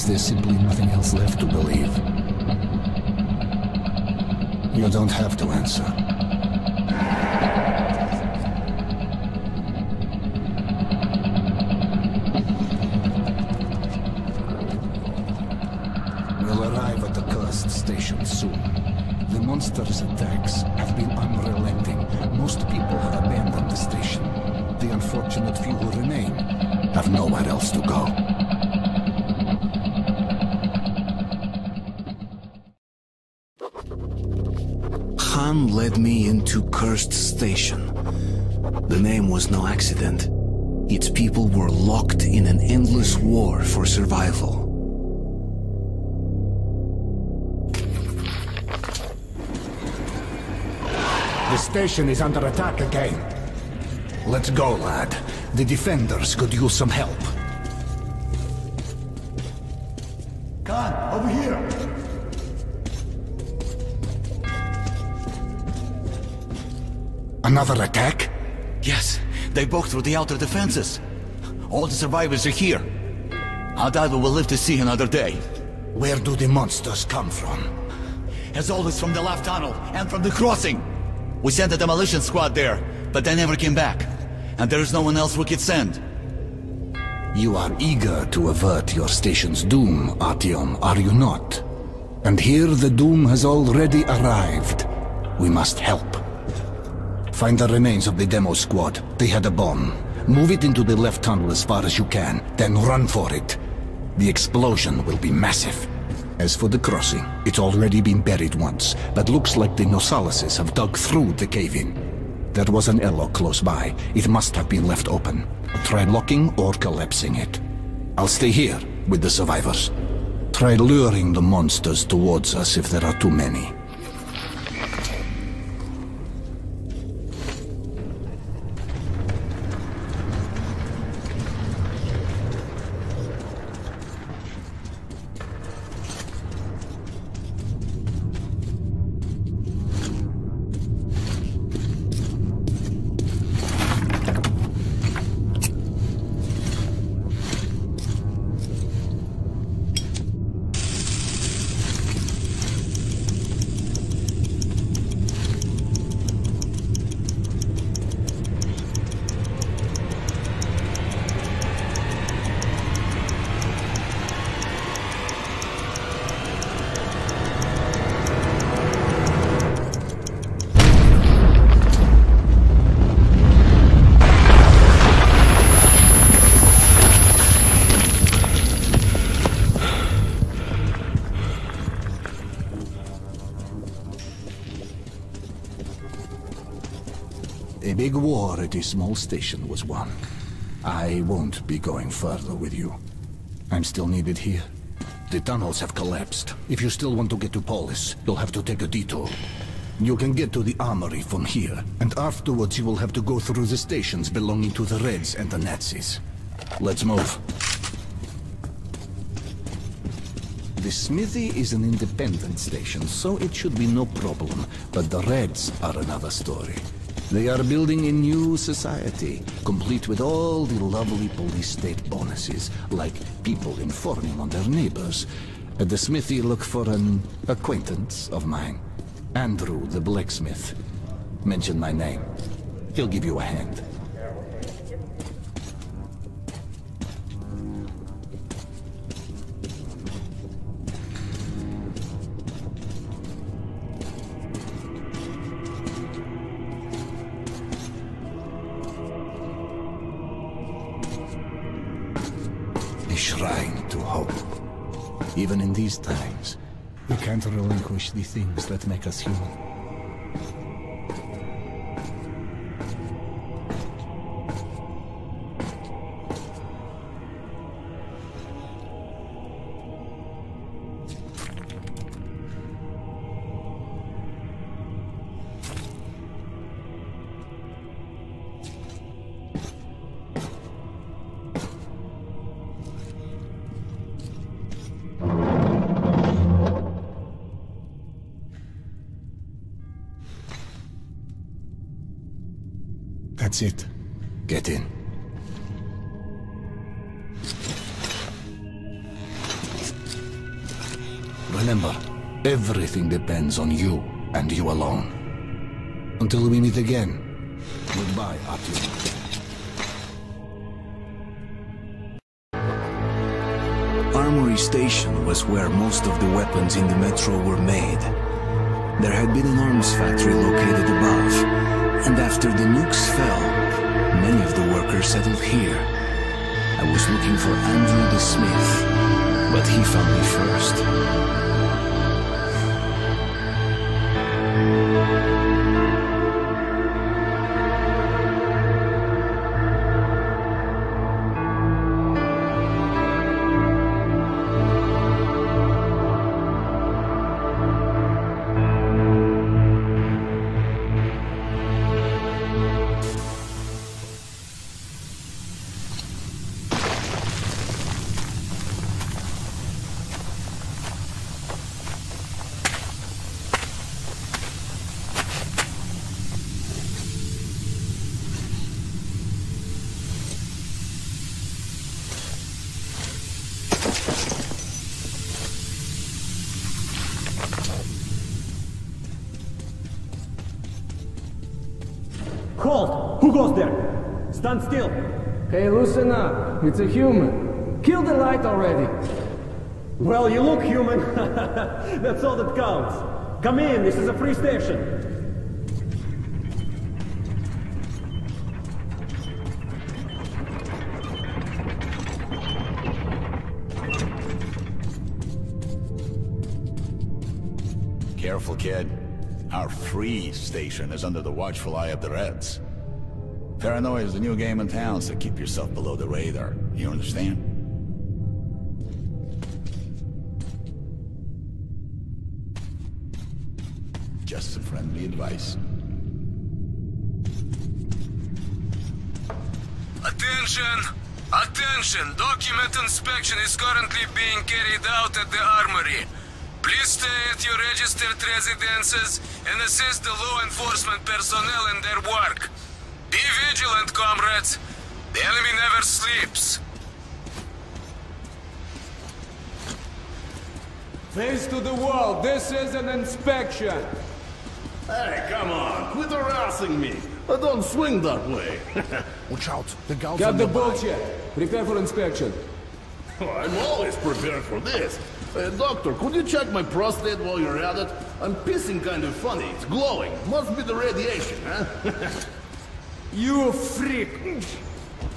There's simply nothing else left to believe. You don't have to answer. We'll arrive at the cursed station soon. The monster's attacks have been unrelenting. Most people have abandoned the station. The unfortunate few who remain have nowhere else to go. Khan led me into Cursed Station. The name was no accident. Its people were locked in an endless war for survival. The station is under attack again. Let's go, lad. The defenders could use some help. Khan, over here! Another attack? Yes, they broke through the outer defenses. All the survivors are here. Our diver will live to see another day. Where do the monsters come from? As always, from the left tunnel and from the crossing. We sent a demolition squad there, but they never came back. And there is no one else we could send. You are eager to avert your station's doom, Artyom, are you not? And here the doom has already arrived. We must help. Find the remains of the demo squad. They had a bomb. Move it into the left tunnel as far as you can, then run for it. The explosion will be massive. As for the crossing, it's already been buried once, but looks like the Nosalises have dug through the cave-in. There was an airlock close by. It must have been left open. Try locking or collapsing it. I'll stay here with the survivors. Try luring the monsters towards us if there are too many. A big war at a small station was won. I won't be going further with you. I'm still needed here. The tunnels have collapsed. If you still want to get to Polis, you'll have to take a detour. You can get to the Armory from here, and afterwards you will have to go through the stations belonging to the Reds and the Nazis. Let's move. The Smithy is an independent station, so it should be no problem, but the Reds are another story. They are building a new society, complete with all the lovely police state bonuses, like people informing on their neighbors. At the Smithy, look for an acquaintance of mine, Andrew the blacksmith. Mention my name. He'll give you a hand. Even in these times, we can't relinquish the things that make us human. That's it. Get in. Remember, everything depends on you and you alone. Until we meet again. Goodbye, Artyom. Armory Station was where most of the weapons in the Metro were made. There had been an arms factory located above. And after the nukes fell, many of the workers settled here. I was looking for Andrew the Smith, but he found me first. Halt! Who goes there? Stand still! Hey, loosen up. It's a human. Kill the light already. Well, you look human. That's all that counts. Come in, this is a free station. Careful, kid. Our free station is under the watchful eye of the Reds. Paranoia is the new game in town, so keep yourself below the radar. You understand? Just some friendly advice. Attention! Attention! Document inspection is currently being carried out at the Armory. Please stay at your registered residences and assist the law enforcement personnel in their work. Be vigilant, comrades. The enemy never sleeps. Face to the wall. This is an inspection. Hey, come on. Quit harassing me. I don't swing that way. Watch out. The guards Got the bullshit. Prepare for inspection. Oh, I'm always prepared for this. Uh, doctor, could you check my prostate while you're at it? I'm pissing kind of funny. It's glowing. Must be the radiation, huh? You freak!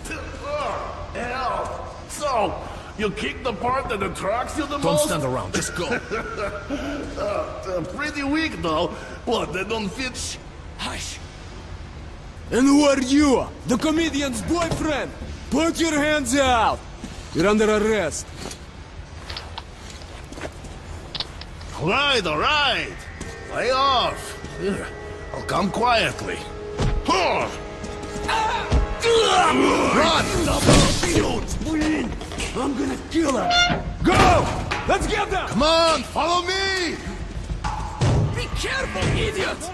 Oh, hell! So, you kick the part that attracts you the don't most? Don't stand around, just go. uh, uh, pretty weak, though. What, they don't fit? Shh. Hush! And who are you? The comedian's boyfriend? Put your hands out! You're under arrest. All right, all right. Lay off. I'll come quietly. Run! Shoot! I'm gonna kill him. Go! Let's get them! Come on, follow me! Be careful, idiot!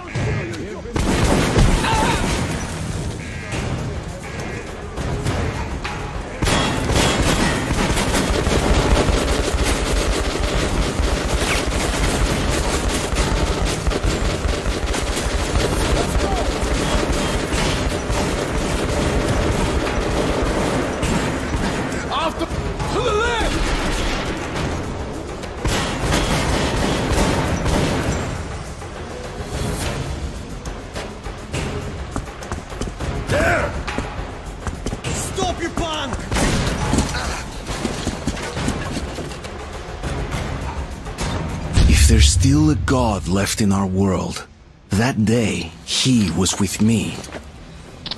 There's still a god left in our world. That day, he was with me.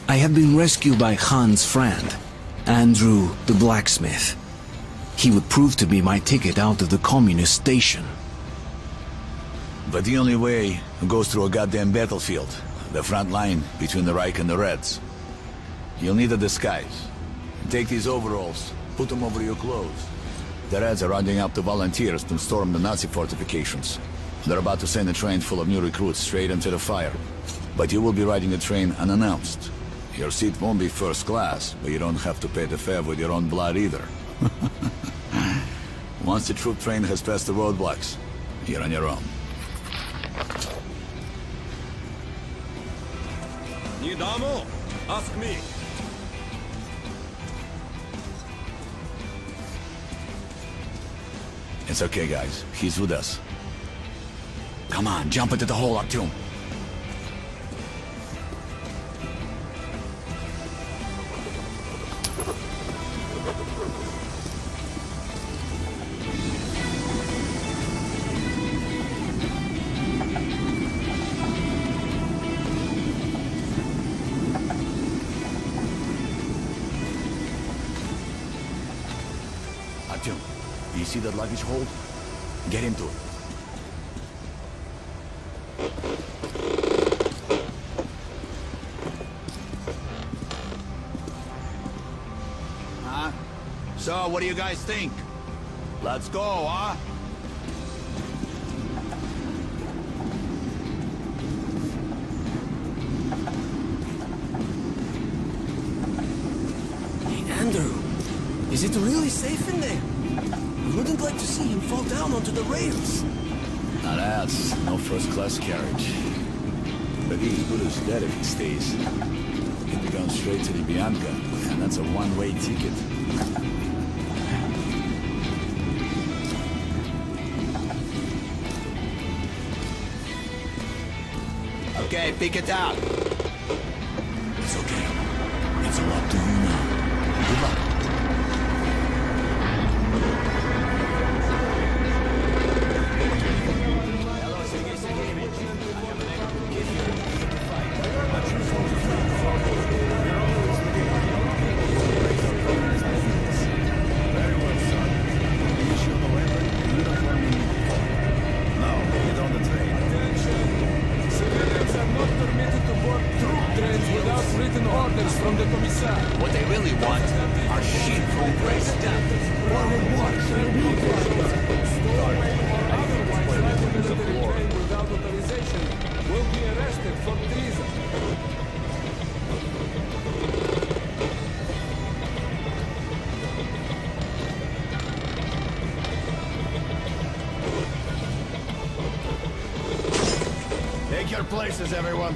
I had been rescued by Khan's friend, Andrew the blacksmith. He would prove to be my ticket out of the communist station. But the only way goes through a goddamn battlefield, the front line between the Reich and the Reds. You'll need a disguise. Take these overalls, put them over your clothes. The Reds are rounding up the volunteers to storm the Nazi fortifications. They're about to send a train full of new recruits straight into the fire. But you will be riding the train unannounced. Your seat won't be first class, but you don't have to pay the fare with your own blood either. Once the troop train has passed the roadblocks, you're on your own. Need ammo? Ask me. It's okay, guys. He's with us. Come on, jump into the hole, Artyom. See that luggage hold? Get into it. Huh? So, what do you guys think? Let's go, huh? Hey, Andrew. Is it really safe in there? Wouldn't like to see him fall down onto the rails. Not us. No first-class carriage. But he's good as dead if he stays. could have gone straight to Libyanka, and that's a one-way ticket. Okay, pick it up. It's okay. It's all up to you now. Good luck. Places, everyone.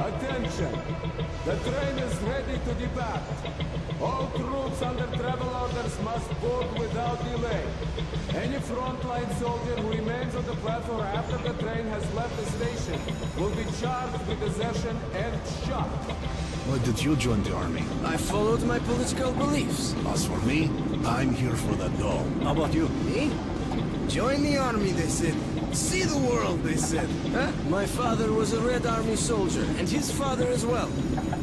Attention! The train is ready to depart. All troops under travel orders must board without delay. Any frontline soldier who remains on the platform after the train has left the station will be charged with desertion and shot. Why did you join the army? I followed my political beliefs. As for me, I'm here for the dough. How about you? Me? Join the army, they said. See the world, they said. Huh? My father was a Red Army soldier, and his father as well.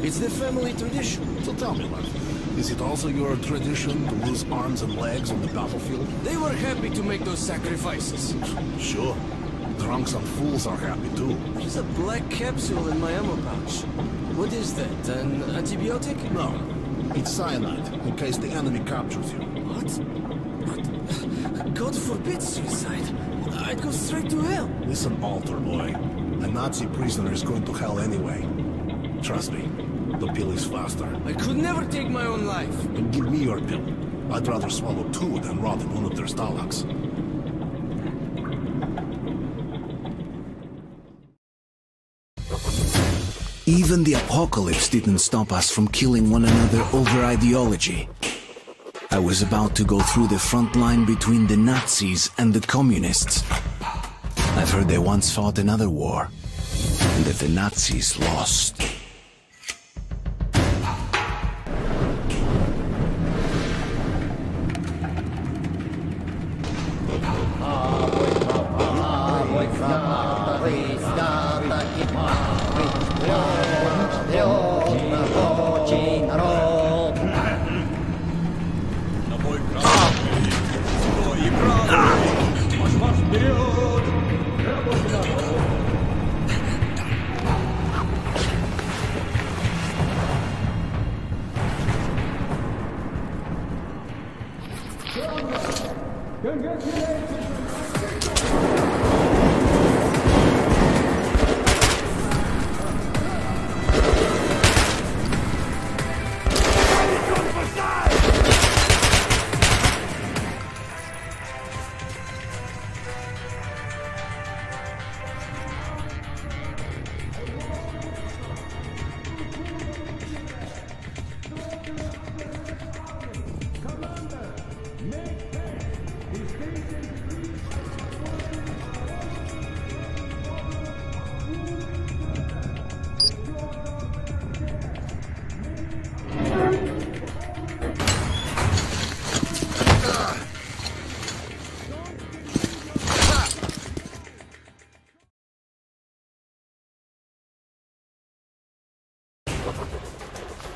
It's the family tradition. So tell me, love. Is it also your tradition to lose arms and legs on the battlefield? They were happy to make those sacrifices. Sure. Drunks and fools are happy too. There's a black capsule in my ammo pouch. What is that? An antibiotic? No. It's cyanide, in case the enemy captures you. What? But God forbid suicide. I'd go straight to hell. Listen, altar boy. A Nazi prisoner is going to hell anyway. Trust me. The pill is faster. I could never take my own life. But give me your pill. I'd rather swallow two than rot in one of their stalags. Even the apocalypse didn't stop us from killing one another over ideology. I was about to go through the front line between the Nazis and the communists. I've heard they once fought another war, and that the Nazis lost.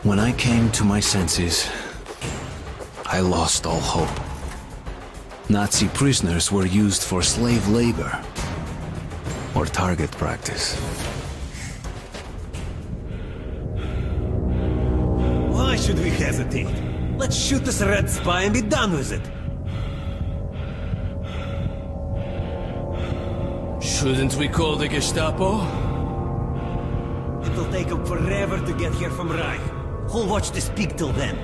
When I came to my senses, I lost all hope. Nazi prisoners were used for slave labor or target practice. Why should we hesitate? Let's shoot this red spy and be done with it. Shouldn't we call the Gestapo? It'll take them forever to get here from Reich. Who'll watch this peak till then?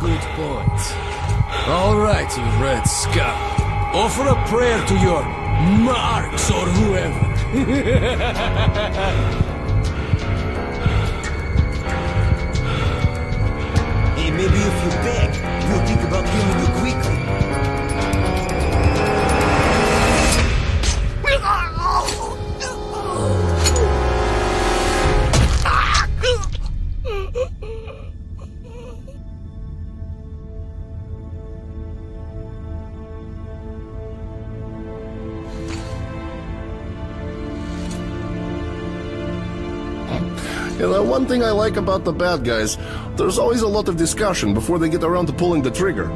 Good point. All right, you red scum. Offer a prayer to your marks or whoever. Maybe if you beg, we'll think about killing you quickly. You know, one thing I like about the bad guys, there's always a lot of discussion before they get around to pulling the trigger.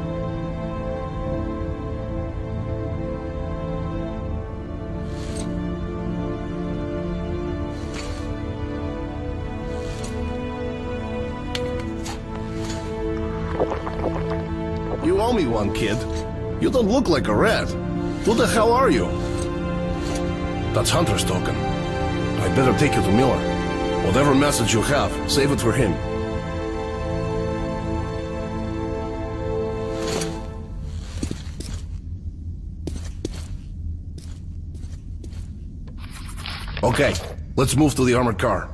You owe me one, kid. You don't look like a rat. Who the hell are you? That's Hunter's token. I'd better take you to Miller. Whatever message you have, save it for him. Okay, let's move to the armored car.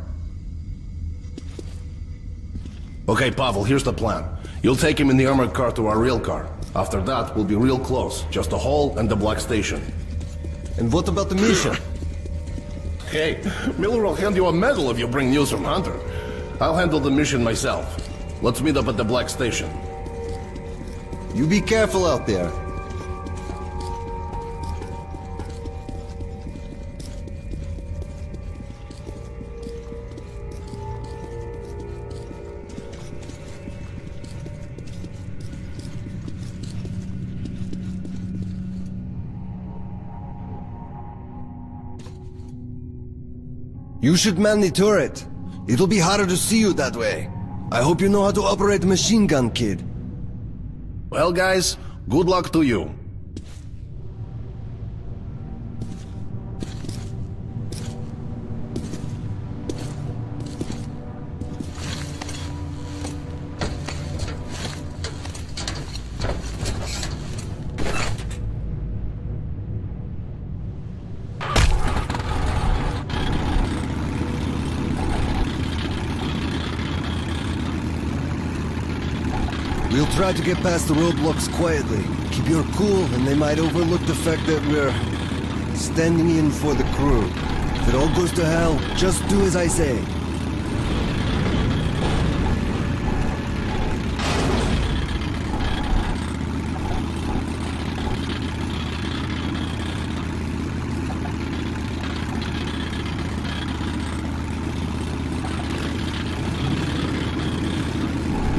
Okay, Pavel, here's the plan. You'll take him in the armored car to our rail car. After that, we'll be real close. Just the hall and the Black Station. And what about the mission? Hey, Miller will hand you a medal if you bring news from Hunter. I'll handle the mission myself. Let's meet up at the Black Station. You be careful out there. You should man the turret. It'll be harder to see you that way. I hope you know how to operate a machine gun, kid. Well, guys, good luck to you. Try to get past the roadblocks quietly. Keep your cool, and they might overlook the fact that we're standing in for the crew. If it all goes to hell, just do as I say.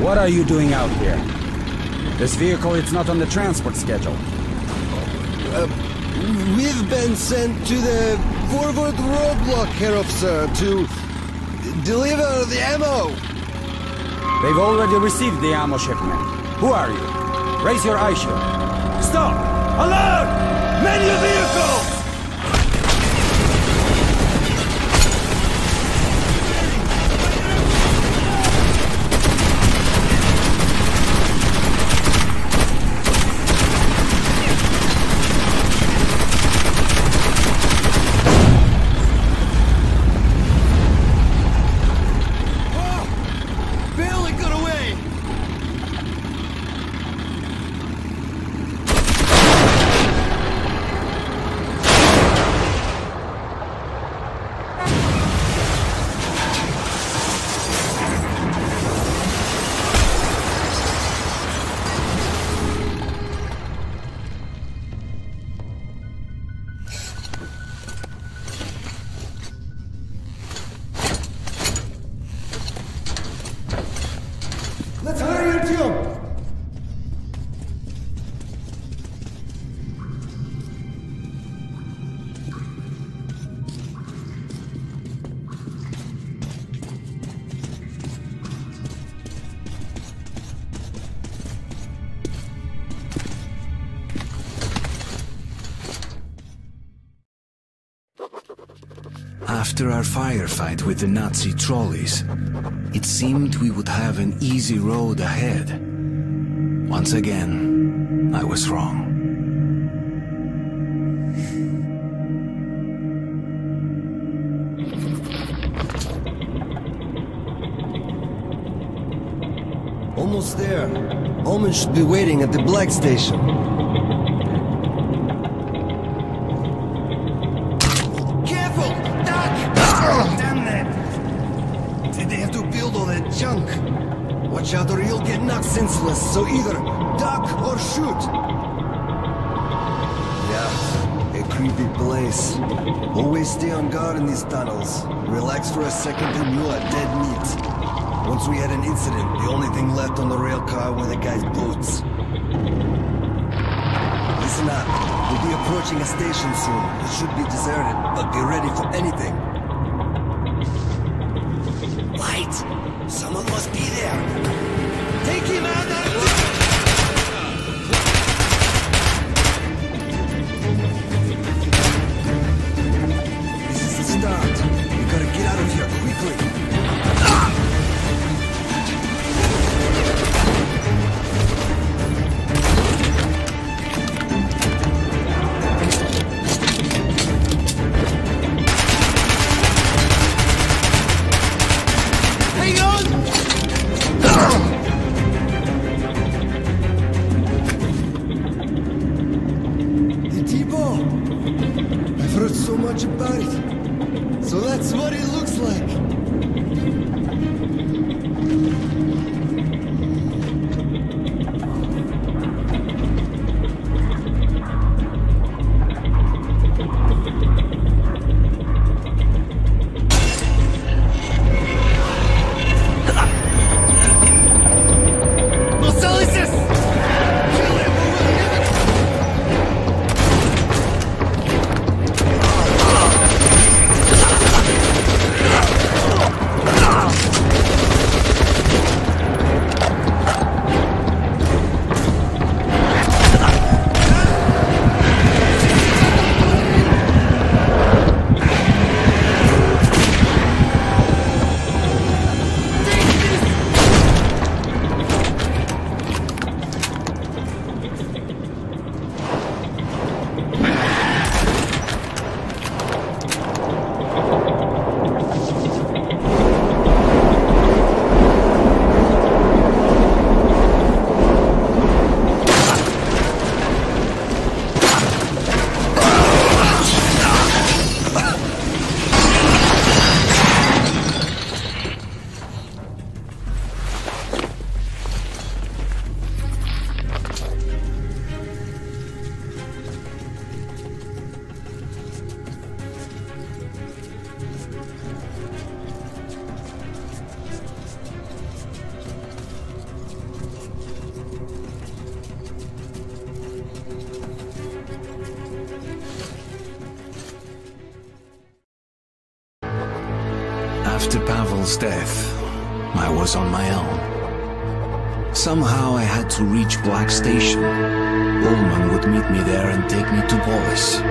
What are you doing out here? This vehicle, it's not on the transport schedule. Uh, we've been sent to the forward roadblock here, officer, to deliver the ammo. They've already received the ammo shipment. Who are you? Raise your eye shield. Stop! Alert! Man your vehicle! After our firefight with the Nazi trolleys, it seemed we would have an easy road ahead. Once again, I was wrong. Almost there. Ulman should be waiting at the Black Station. Careful! Doc! Damn that! Did they have to build all that junk? Watch out or you'll get knocked senseless, so either duck or shoot! Yeah, a creepy place. Always stay on guard in these tunnels. Relax for a second and you are dead meat. Once we had an incident, the only thing left on the rail car were the guy's boots. Listen up. We'll be approaching a station soon. It should be deserted, but be ready for anything. Light! Someone must be there! Take him out of the way! This is the start. You gotta get out of here quickly. After Pavel's death, I was on my own. Somehow I had to reach Black Station. Ulman would meet me there and take me to Boris.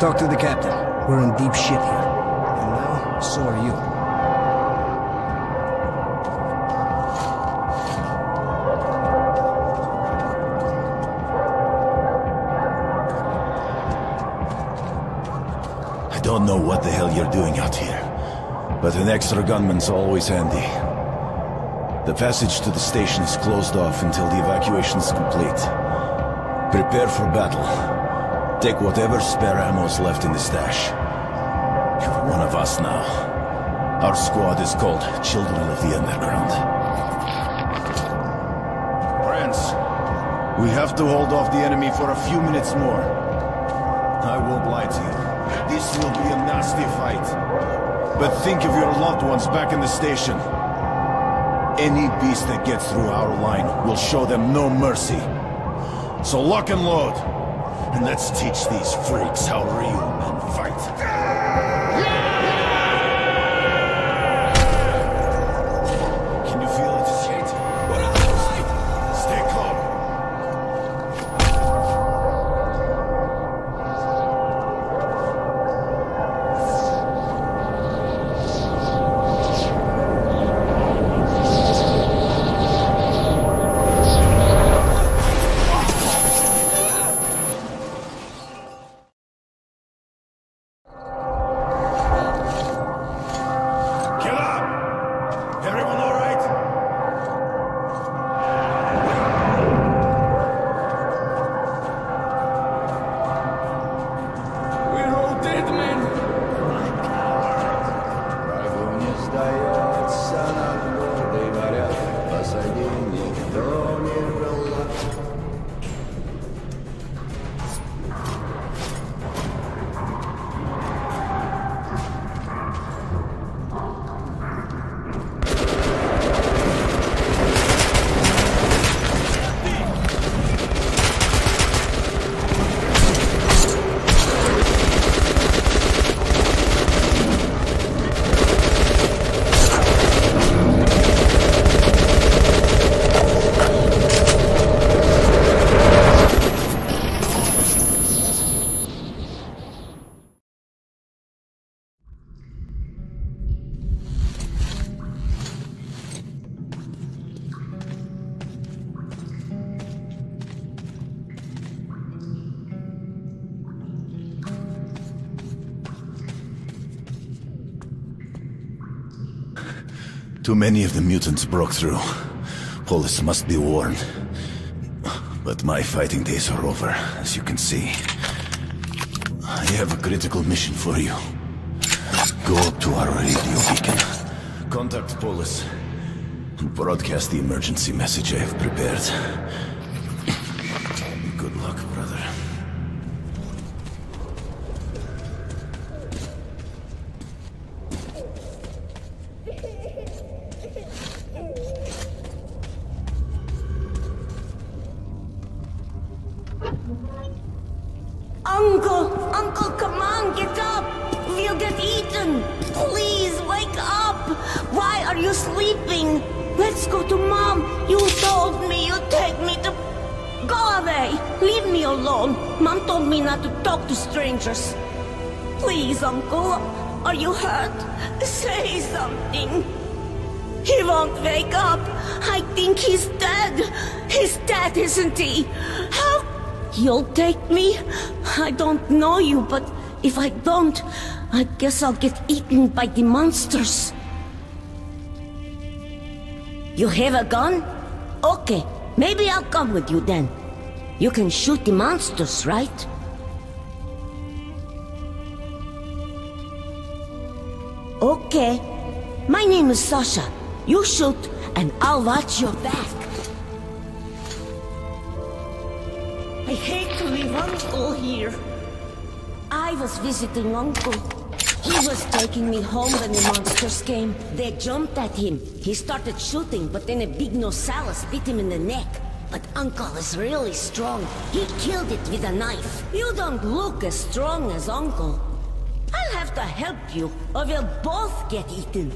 Talk to the captain. We're in deep shit here. And now, so are you. I don't know what the hell you're doing out here, but an extra gunman's always handy. The passage to the station is closed off until the evacuation is complete. Prepare for battle. Take whatever spare ammo's left in the stash. You're one of us now. Our squad is called Children of the Underground. We have to hold off the enemy for a few minutes more. I won't lie to you. This will be a nasty fight. But think of your loved ones back in the station. Any beast that gets through our line will show them no mercy. So lock and load, and let's teach these freaks how real men fight. Can you feel it? Shit. Stay calm. Too many of the mutants broke through. Polis must be warned. But my fighting days are over, as you can see. I have a critical mission for you. Go up to our radio beacon. Contact Polis. And broadcast the emergency message I have prepared. Good luck, brother. Please, Uncle, are you hurt? Say something. He won't wake up. I think he's dead. He's dead, isn't he? Help! You'll take me? I don't know you, but if I don't, I guess I'll get eaten by the monsters. You have a gun? Okay, maybe I'll come with you then. You can shoot the monsters, right? Okay. My name is Sasha. You shoot, and I'll watch your back. I hate to leave Uncle here. I was visiting Uncle. He was taking me home when the monsters came. They jumped at him. He started shooting, but then a big Nosalises bit him in the neck. But Uncle is really strong. He killed it with a knife. You don't look as strong as Uncle. I'll have to help you, or we'll both get eaten.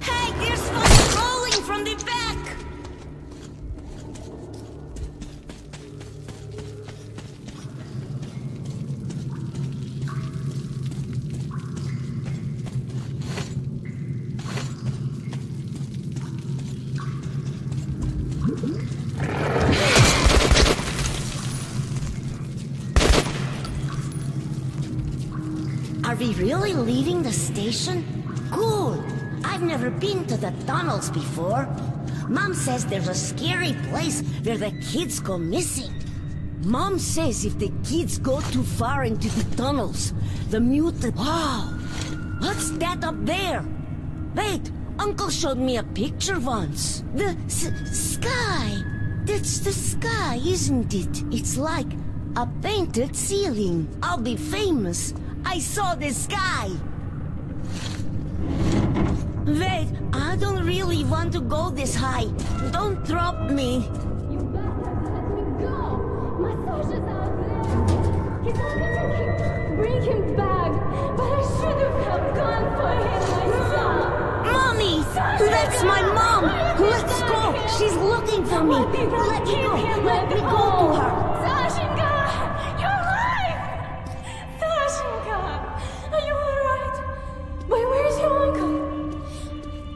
Hey, there's someone rolling from the back! Really leaving the station? Cool! I've never been to the tunnels before. Mom says there's a scary place where the kids go missing. Mom says if the kids go too far into the tunnels, the mutant... Wow! What's that up there? Wait, Uncle showed me a picture once. The sky. That's the sky, isn't it? It's like a painted ceiling. I'll be famous. I saw the sky. Wait, I don't really want to go this high. Don't drop me. You bastards, let me go. My soldier's out there. He's not gonna bring him back. But I should have gone for him myself. Mommy, Sonia, that's my mom. Let's go. She's looking for me. Let me go. Let me go to her. Sashenka, you're alive. Sashenka, are you all right? Wait, where's your uncle?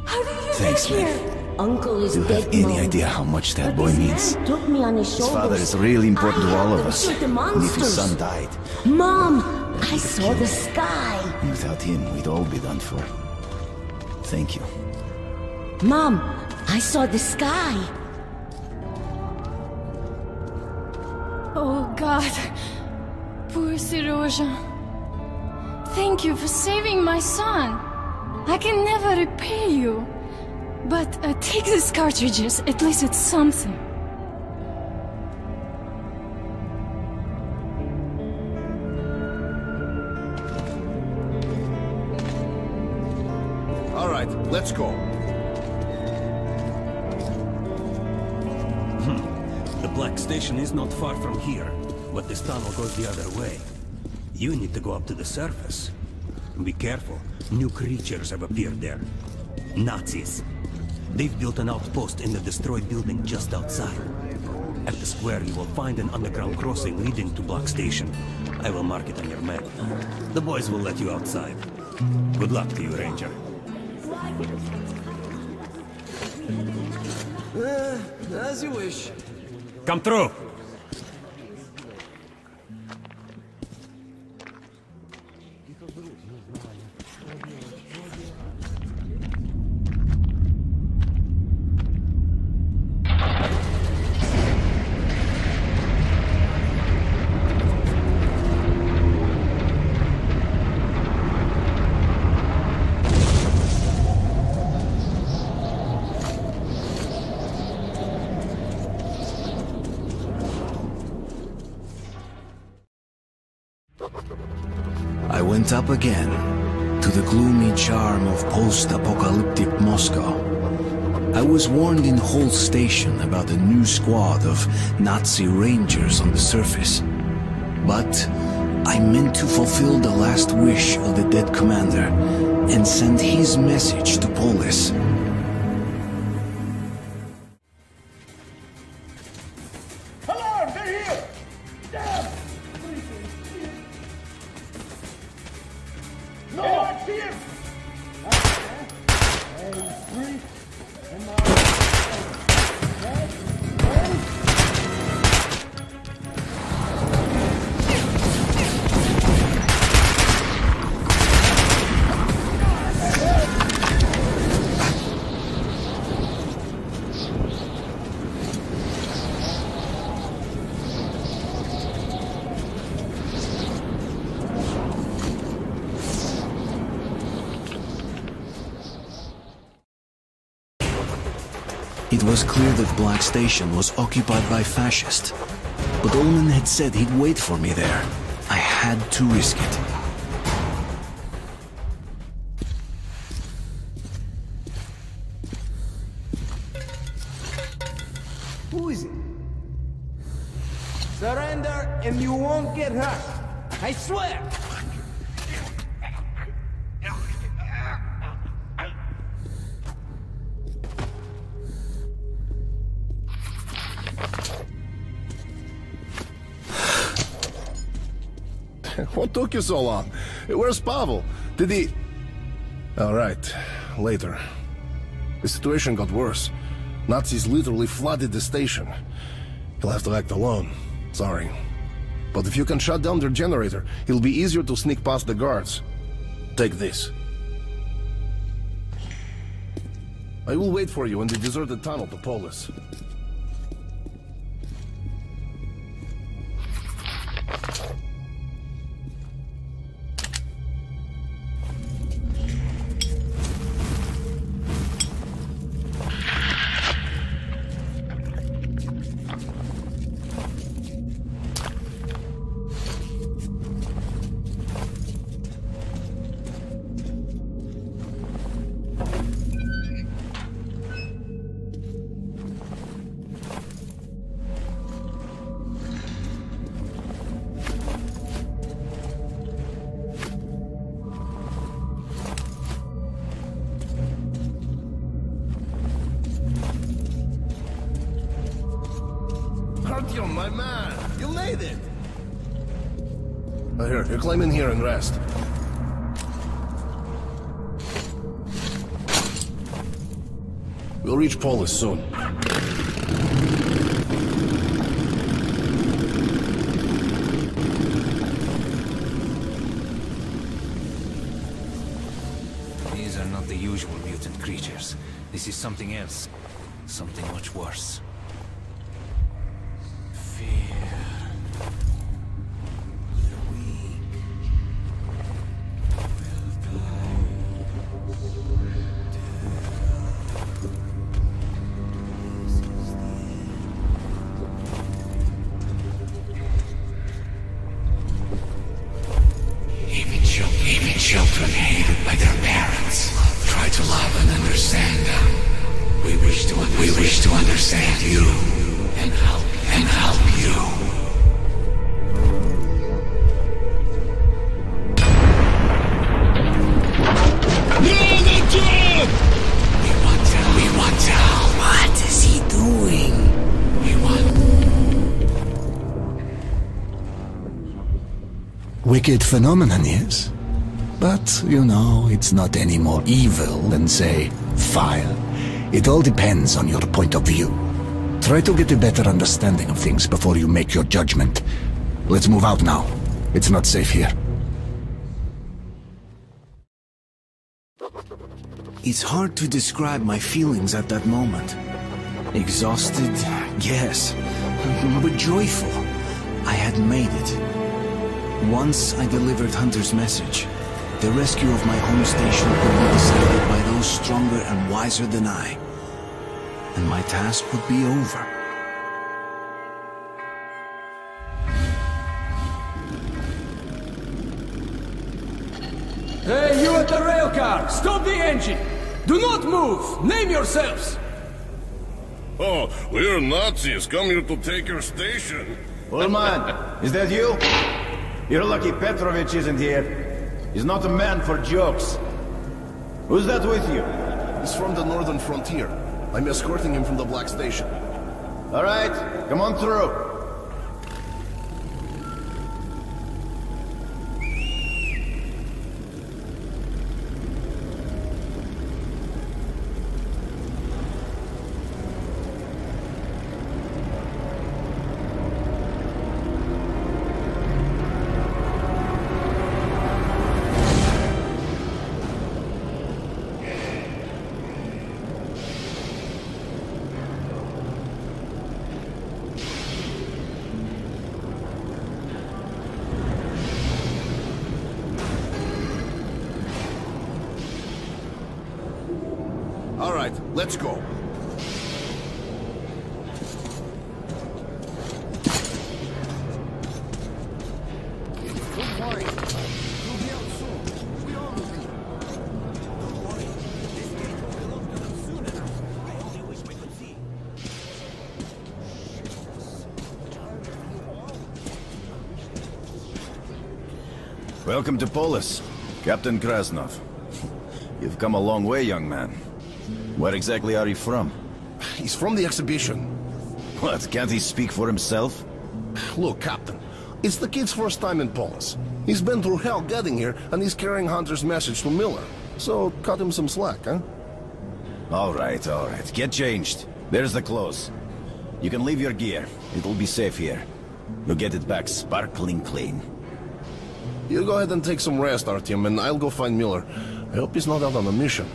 How did you Thanks, get here? Man. Uncle is you dead. You have any mom. idea how much that but boy means? Took me on his, his father is really important I to all of us. And if his son died. Mom, I saw the sky. And without him, we'd all be done for. Thank you. Mom, I saw the sky. Oh God, poor Serozha. Thank you for saving my son. I can never repay you, but uh, take these cartridges, at least it's something. All right, let's go. Hmm. The Black Station is not far from here, but this tunnel goes the other way. You need to go up to the surface. Be careful. New creatures have appeared there. Nazis. They've built an outpost in the destroyed building just outside. At the square you will find an underground crossing leading to Black Station. I will mark it on your map. The boys will let you outside. Good luck to you, Ranger. Uh, as you wish. Come through! Up again, to the gloomy charm of post-apocalyptic Moscow. I was warned in Hull Station about a new squad of Nazi Rangers on the surface. But I meant to fulfill the last wish of the dead commander and send his message to Polis. It was clear that Black Station was occupied by fascists, but Ulman had said he'd wait for me there. I had to risk it. Who is it? Surrender and you won't get hurt. I swear! What took you so long? Where's Pavel? Did he... Alright, later. The situation got worse. Nazis literally flooded the station. You'll have to act alone. Sorry. But if you can shut down their generator, it'll be easier to sneak past the guards. Take this. I will wait for you in the deserted tunnel to Polis. man. You made it. I heard you. Climb in here and rest. We'll reach Polis soon. These are not the usual mutant creatures. This is something else. Something much worse. Wicked phenomenon is, but you know it's not any more evil than say fire. It all depends on your point of view. Try to get a better understanding of things before you make your judgment. Let's move out now. It's not safe here. It's hard to describe my feelings at that moment. Exhausted, yes, but joyful. I had made it. Once I delivered Hunter's message, the rescue of my home station would be decided by those stronger and wiser than I, and my task would be over. Hey, you at the rail car! Stop the engine! Do not move! Name yourselves! Oh, we're Nazis, come here to take your station. Ulman, is that you? You're lucky Petrovich isn't here. He's not a man for jokes. Who's that with you? He's from the northern frontier. I'm escorting him from the Black Station. All right, come on through. Let's go. Welcome to Polis, Captain Krasnov. You've come a long way, young man. Where exactly are you from? He's from the Exhibition. What, can't he speak for himself? Look, Captain, it's the kid's first time in Polis. He's been through hell getting here, and he's carrying Hunter's message to Miller. So, cut him some slack, huh? Alright, alright. Get changed. There's the clothes. You can leave your gear. It'll be safe here. You'll get it back sparkling clean. You go ahead and take some rest, Artyom, and I'll go find Miller. I hope he's not out on a mission.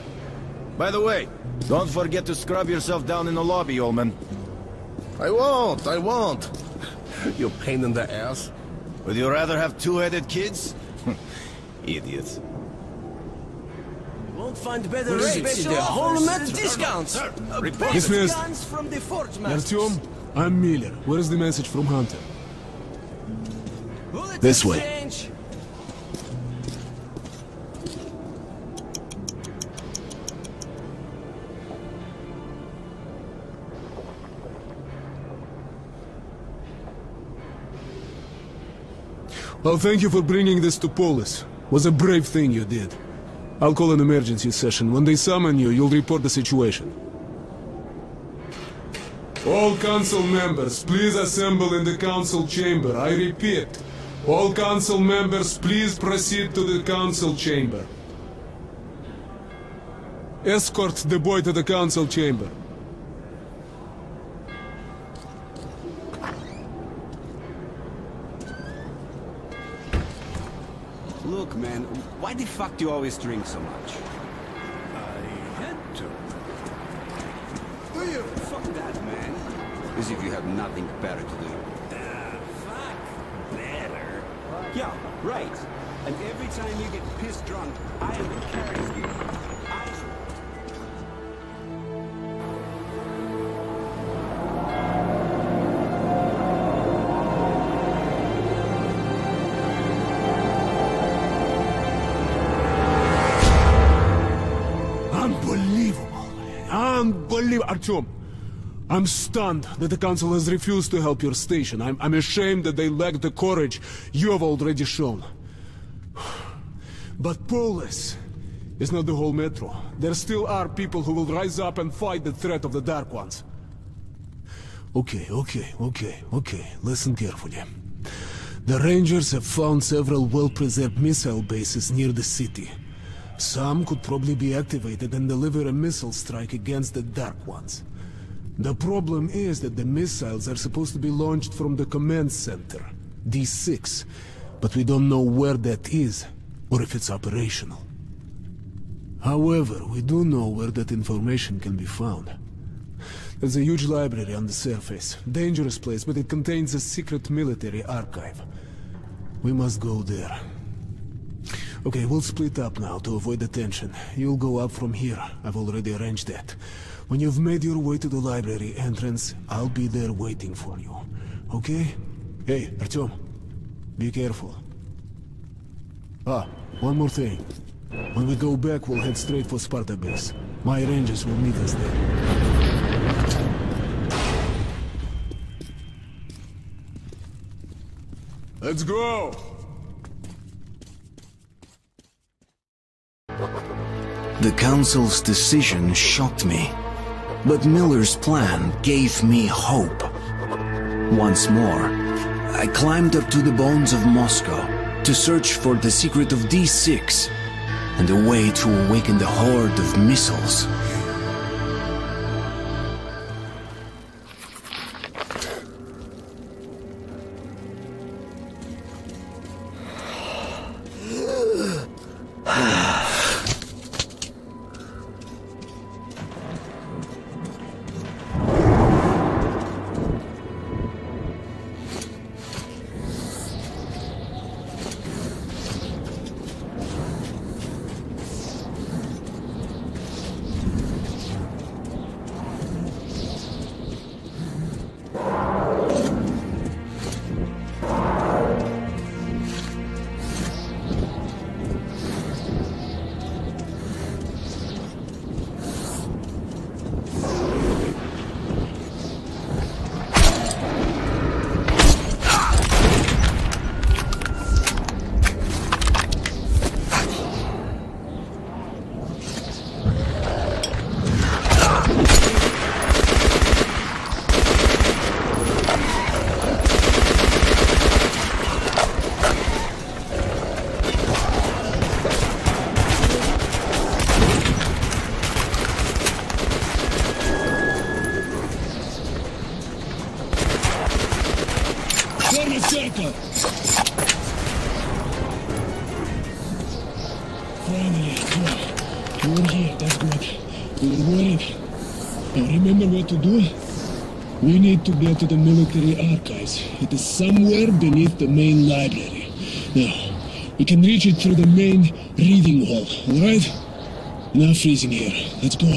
By the way, don't forget to scrub yourself down in the lobby, Ulman. I won't, I won't. You pain in the ass. Would you rather have two-headed kids? Idiots. You won't find better rates in the whole Metro. Discounts. Uh, discounts from the Forge Masters. Artyom, I'm Miller. Where is the message from Hunter? Bullet this way. Change. Well, thank you for bringing this to Polis. Was a brave thing you did. I'll call an emergency session. When they summon you, you'll report the situation. All council members, please assemble in the council chamber. I repeat, all council members, please proceed to the council chamber. Escort the boy to the council chamber. Look, man, why the fuck do you always drink so much? I had to. Do you? Fuck that, man. As if you have nothing better to do. Uh, fuck better? Yeah, right. And every time you get pissed drunk, I will carry you. I Unbelievable, Artyom. I'm stunned that the Council has refused to help your station. I'm, I'm ashamed that they lack the courage you have already shown. But Polis is not the whole Metro. There still are people who will rise up and fight the threat of the Dark Ones. Okay, okay, okay, okay. Listen carefully. The Rangers have found several well-preserved missile bases near the city. Some could probably be activated and deliver a missile strike against the Dark Ones. The problem is that the missiles are supposed to be launched from the command center, D six, but we don't know where that is, or if it's operational. However, we do know where that information can be found. There's a huge library on the surface. Dangerous place, but it contains a secret military archive. We must go there. Okay, we'll split up now to avoid the tension. You'll go up from here. I've already arranged that. When you've made your way to the library entrance, I'll be there waiting for you. Okay? Hey, Artyom. Be careful. Ah, one more thing. When we go back, we'll head straight for Sparta base. My Rangers will meet us there. Let's go! The Council's decision shocked me, but Miller's plan gave me hope. Once more, I climbed up to the bones of Moscow to search for the secret of D six and a way to awaken the horde of missiles. To go to the military archives. It is somewhere beneath the main library. Now, we can reach it through the main reading hall, alright? Enough freezing here. Let's go.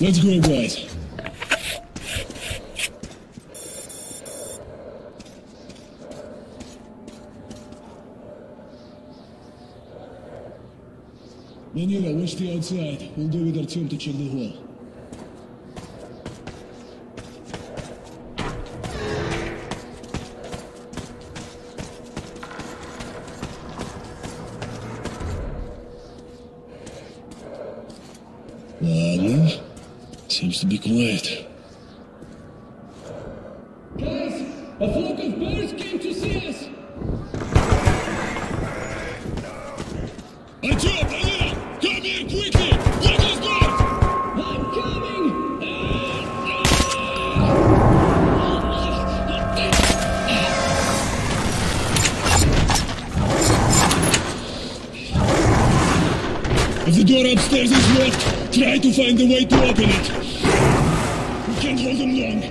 Let's go, guys. Manila, watch the outside. We'll go with Artyom to check the hall. Ладно. Seems to be quiet. Guys, a flock of birds came to see us! Artyom, Alina! Come here quickly! Let us go! I'm coming! If the door upstairs is locked, try to find a way to open it. We can't hold them long.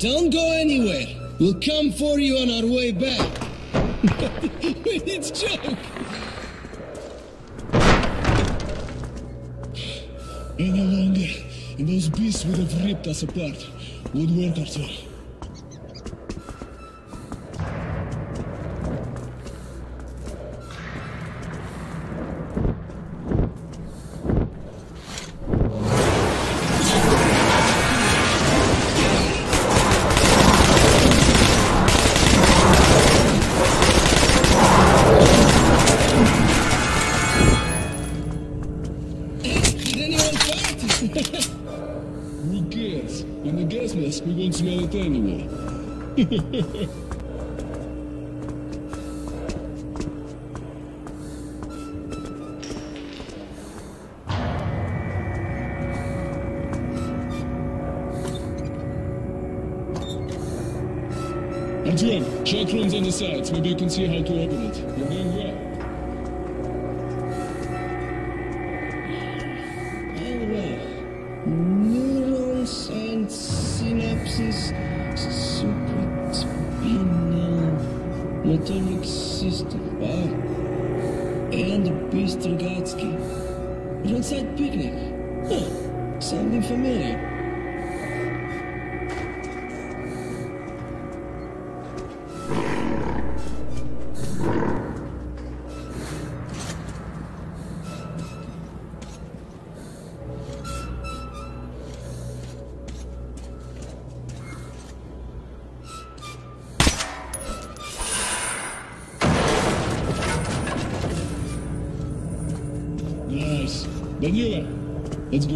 Don't go anywhere. We'll come for you on our way back. It's a joke. Any longer, and those beasts would have ripped us apart. Good work, Arthur. Artyom, check rooms on the sides. Maybe you can see how to open it. You're doing well. All right. Neurons and synapses, supraspinal motoric system. Wow. And Bistragatsky. Roadside picnic. Huh. Sounding familiar. Let's go.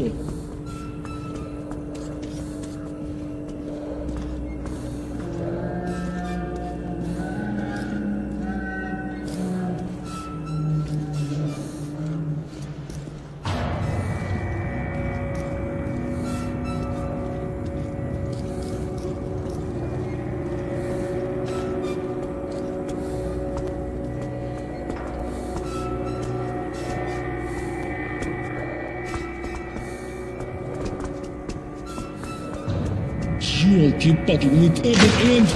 Keep fucking lit up at end.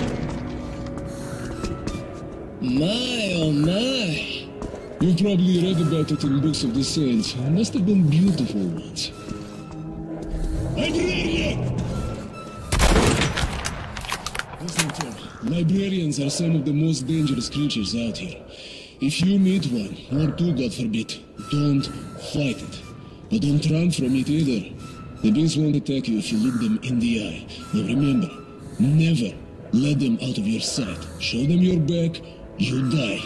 My oh my. You've probably read about it in books of the saints. It must have been beautiful ones. Librarian! Listen to me. Librarians are some of the most dangerous creatures out here. If you meet one, or two, God forbid, don't fight it. But don't run from it either. The beasts won't attack you if you look them in the eye. Now remember, never let them out of your sight. Show them your back, you'll die.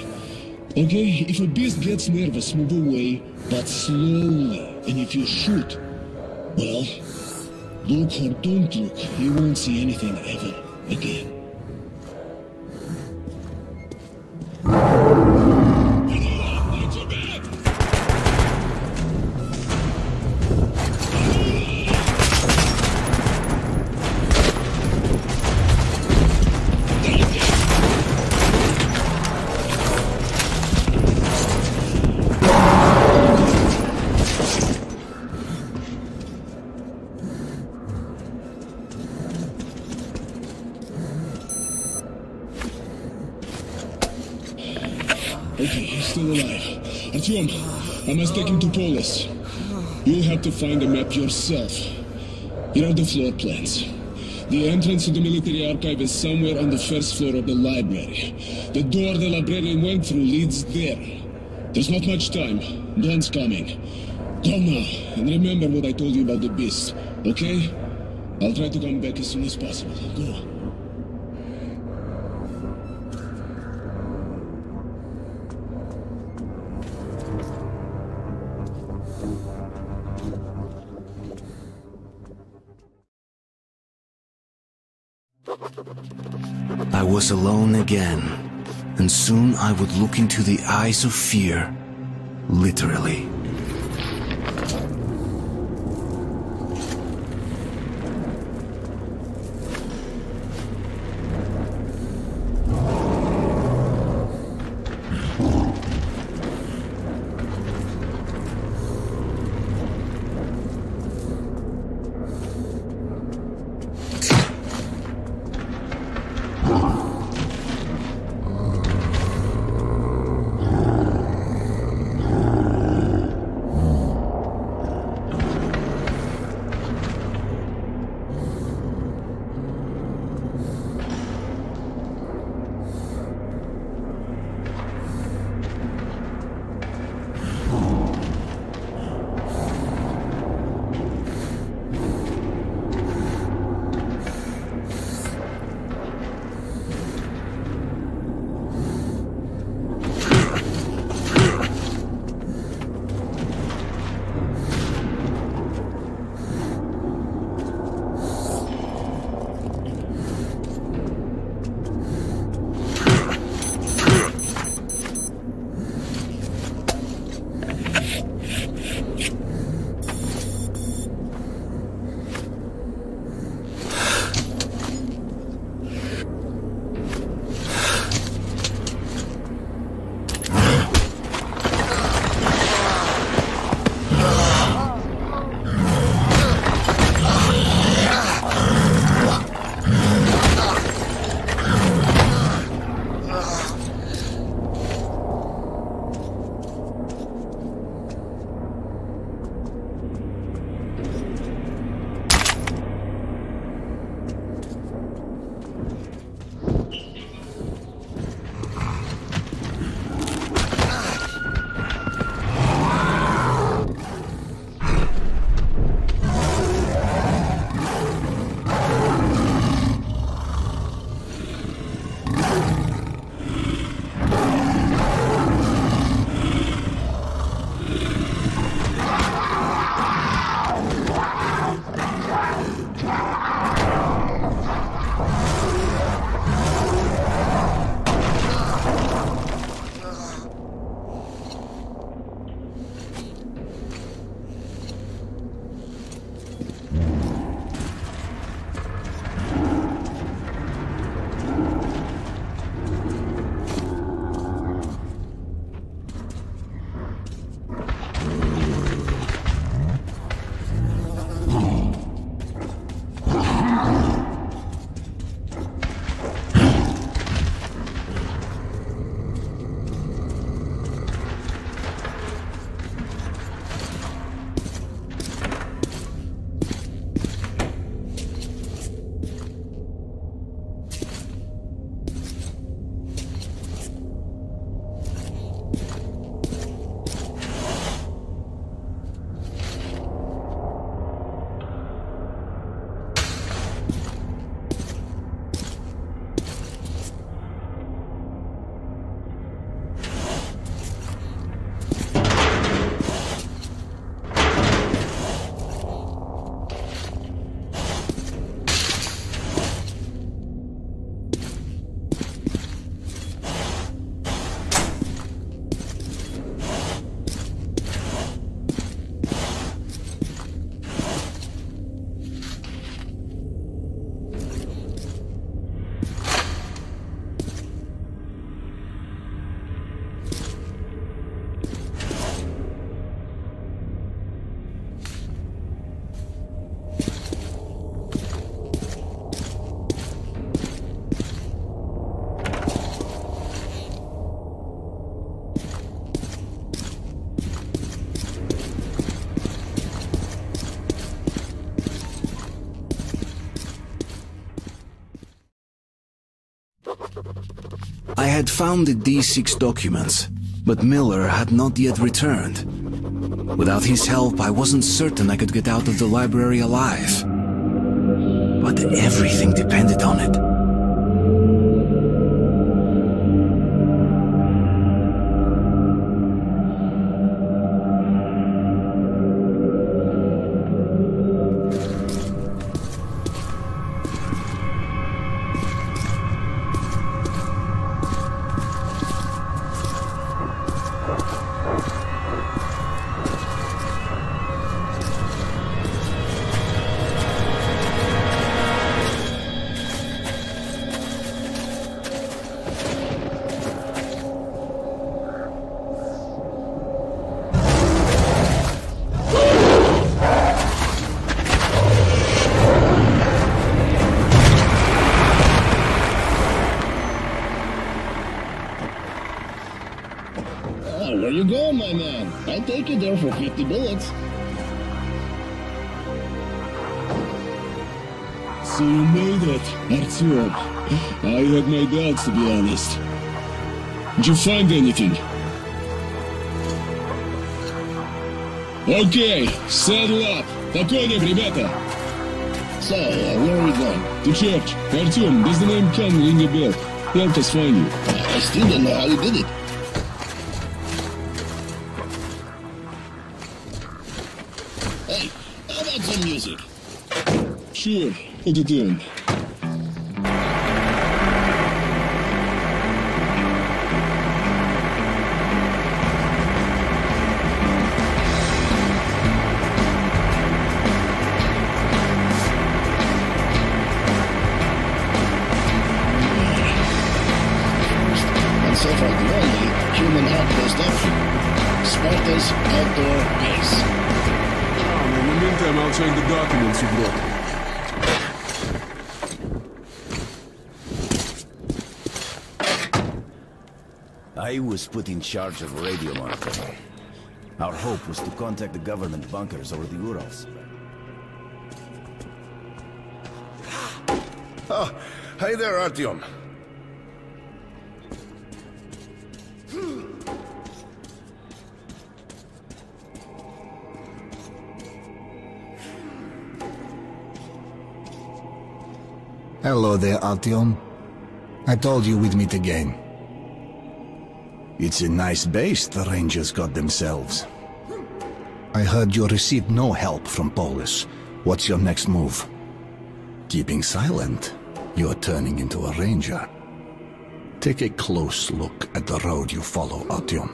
Okay, if a beast gets nervous, move away, but slowly. And if you shoot, well, look or don't look, you won't see anything ever again. Okay, he's still alive. Artyom, I must take him to Polis. You'll have to find a map yourself. Here are the floor plans. The entrance to the military archive is somewhere on the first floor of the library. The door the librarian went through leads there. There's not much time. Dawn's coming. Go now, and remember what I told you about the beast, okay? I'll try to come back as soon as possible. Go. I was alone again, and soon I would look into the eyes of fear, literally. I had found the D six documents, but Miller had not yet returned. Without his help, I wasn't certain I could get out of the library alive. But everything depended on it. For fifty bullets. So you made it, Artyom. I had my doubts, to be honest. Did you find anything? Okay, saddle up. Покойник, ребята. So, uh, where are we going? To church. Artyom, does the name Khan ring a bell? Help us find you. I still don't know how you did it. Sure, what are you doing? Was put in charge of radio monitoring. Our hope was to contact the government bunkers or the Urals. Oh, hi there, Artyom. Hello there, Artyom. I told you we'd meet again. It's a nice base the Rangers got themselves. I heard you received no help from Polis. What's your next move? Keeping silent, you're turning into a Ranger. Take a close look at the road you follow, Artyom,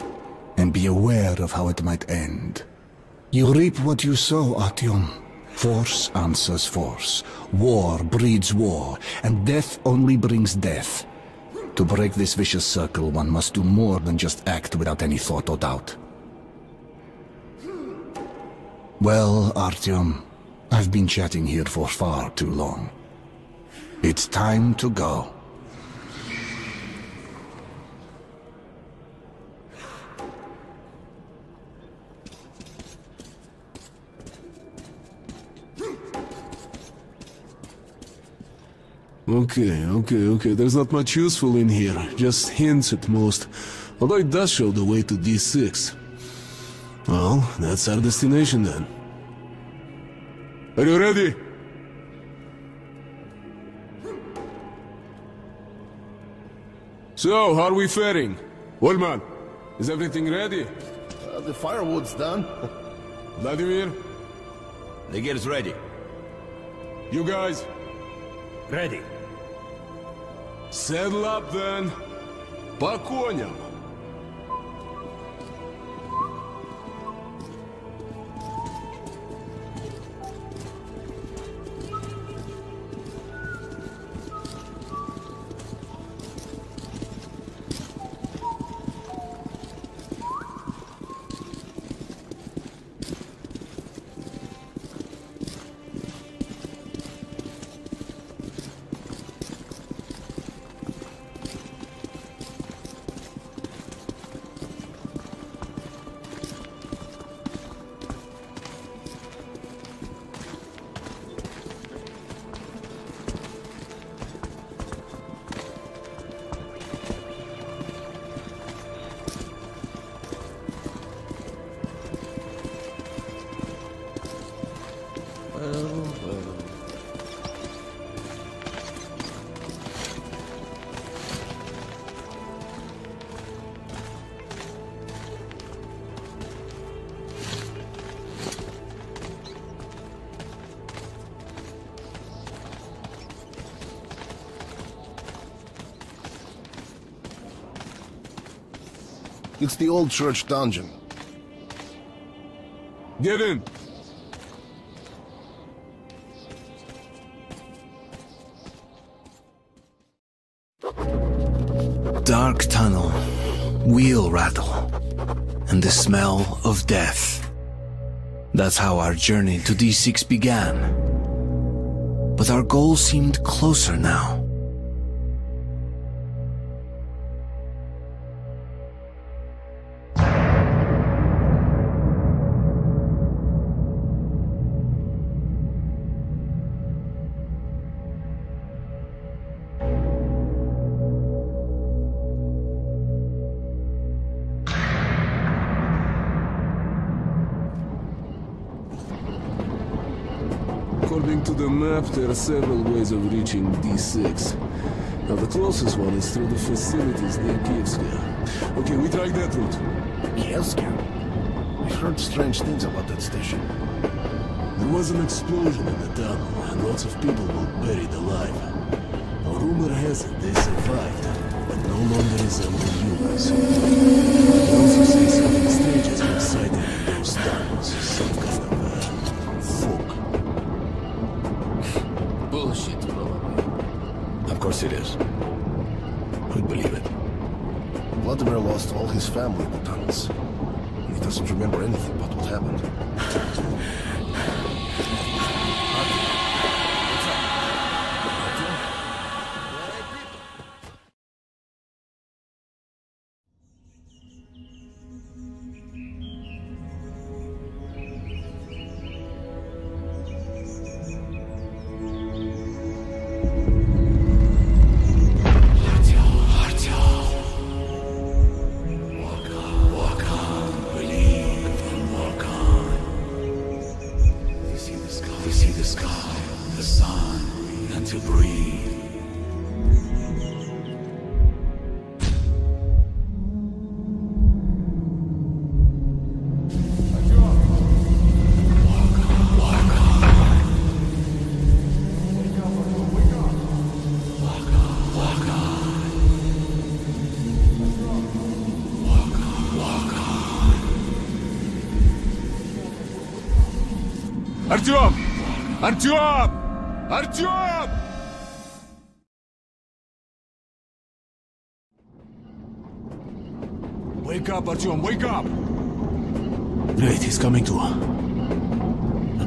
and be aware of how it might end. You reap what you sow, Artyom. Force answers force. War breeds war, and death only brings death. To break this vicious circle, one must do more than just act without any thought or doubt. Well, Artyom, I've been chatting here for far too long. It's time to go. Okay, okay, okay, there's not much useful in here, just hints at most, although it does show the way to D six. Well, that's our destination then. Are you ready? So, how are we faring? Ulman, is everything ready? Uh, the firewood's done. Vladimir? The gear's ready. You guys? Ready. Saddle up, then. По коням. It's the old church dungeon. Get in! Dark tunnel, wheel rattle, and the smell of death. That's how our journey to D six began. But our goal seemed closer now. There are several ways of reaching D six. Now the closest one is through the facilities near Kyivska. Okay, we tried that route. Kyivska? I heard strange things about that station. There was an explosion in the tunnel, and lots of people were buried alive. Now rumor has it they survived, but no longer resemble humans. They also say some of the stages were sighted in those tunnels, some kind of uh, folk. Bullshit, probably. Of course it is. Who'd believe it? Vladimir lost all his family in the tunnels. He doesn't remember anything about what happened. Artyom! Artyom! Artyom! Wake up, Artyom! Wake up! Great, he's coming to.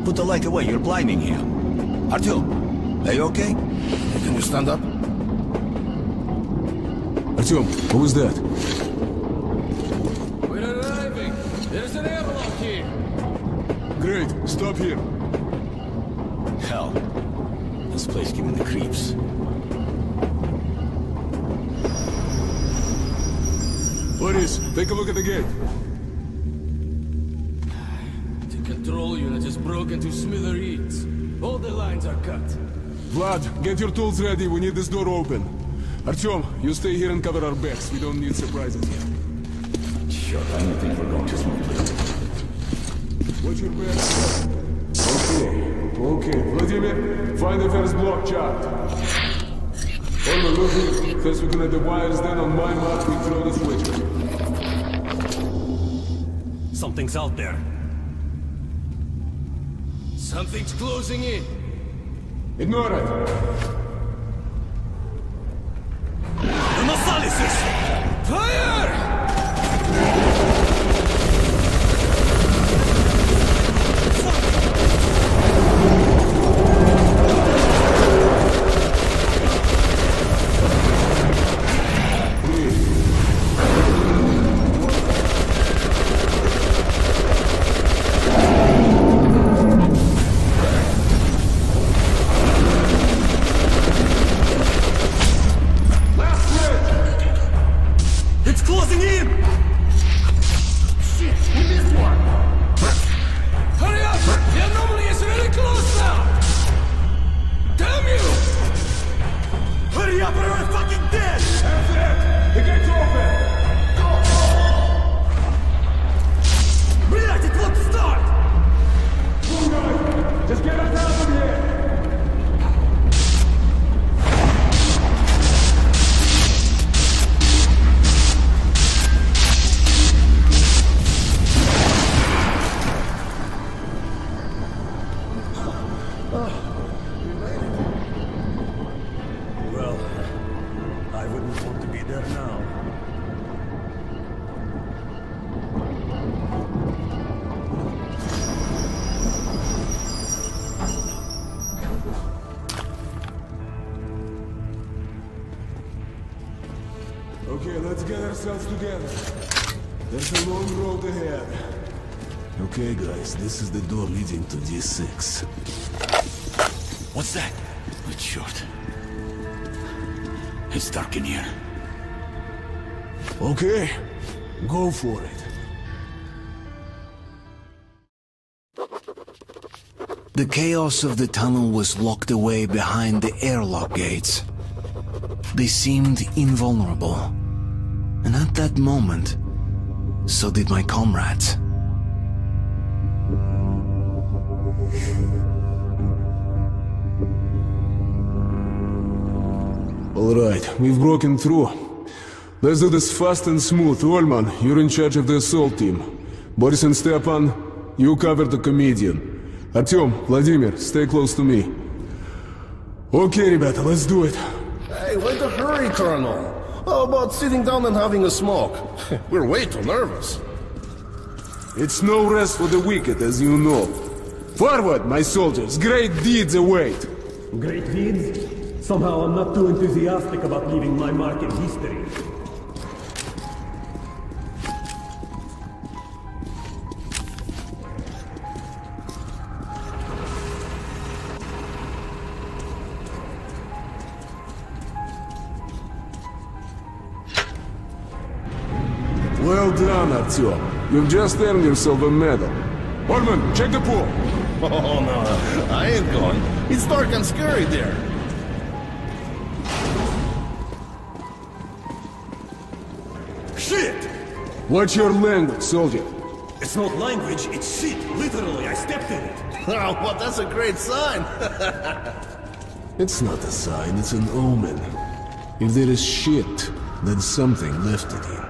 Put the light away, you're blinding here. Artyom, are you okay? Can you stand up? Artyom, who is that? We're arriving! There's an airlock here! Great, stop here! Hell. This place giving the creeps. Boris, take a look at the gate. The control unit is broken to smithereens. All the lines are cut. Vlad, get your tools ready. We need this door open. Artyom, you stay here and cover our backs. We don't need surprises here. Sure, I don't think we're going too smoothly. Watch your back. Okay. Okay, Vladimir, find the first block chart. On the look, first we connect the wires, then on my mark we throw the switch. Something's out there. Something's closing in. Ignore it. The Nosalises! Fire! Close Oh, you made it. Well, I wouldn't want to be there now. Okay, let's get ourselves together. There's a long road ahead. Okay, guys, this is the door leading to D six. What's that? Oh, shit. It's dark in here. Okay, go for it. The chaos of the tunnel was locked away behind the airlock gates. They seemed invulnerable. And at that moment, so did my comrades. All right, we've broken through. Let's do this fast and smooth. Ulman, you're in charge of the assault team. Boris and Stepan, you cover the comedian. Artyom, Vladimir, stay close to me. Okay, ребята, let's do it. Hey, why the hurry, Colonel? How about sitting down and having a smoke? We're way too nervous. It's no rest for the wicked, as you know. Forward, my soldiers! Great deeds await! Great deeds? Somehow I'm not too enthusiastic about leaving my mark in history. Well done, Artyom. You've just earned yourself a medal. Ulman, check the pool! Oh no, I ain't going. It's dark and scary there. Watch your language, soldier. It's not language, it's shit. Literally, I stepped in it. Oh, well, that's a great sign. It's not a sign, it's an omen. If there is shit, then something left it here.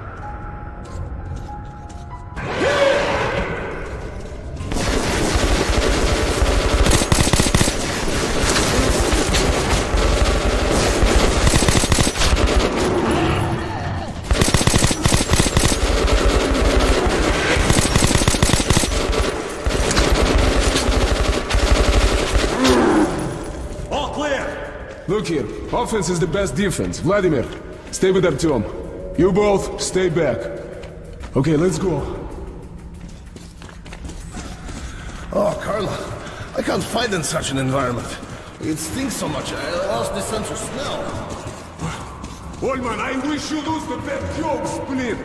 Here. Offense is the best defense. Vladimir, stay with Artyom. You both, stay back. Okay, let's go. Oh, Carla, I can't fight in such an environment. It stinks so much, I lost the sense of smell. Ulman, I wish you lose the bad jokes, please.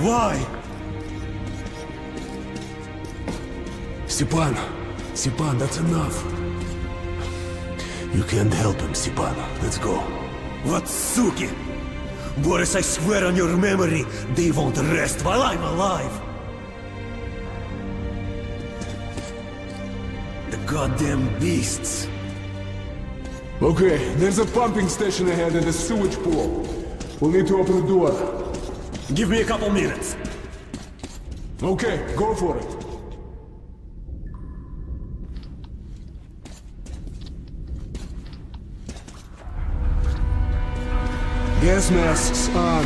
Why? Stepan, Stepan, that's enough. You can't help him, Stepan. Let's go. What, suki? Boris, I swear on your memory, they won't rest while I'm alive. The goddamn beasts. Okay, there's a pumping station ahead and a sewage pool. We'll need to open the door. Give me a couple minutes. Okay, go for it. Gas masks on.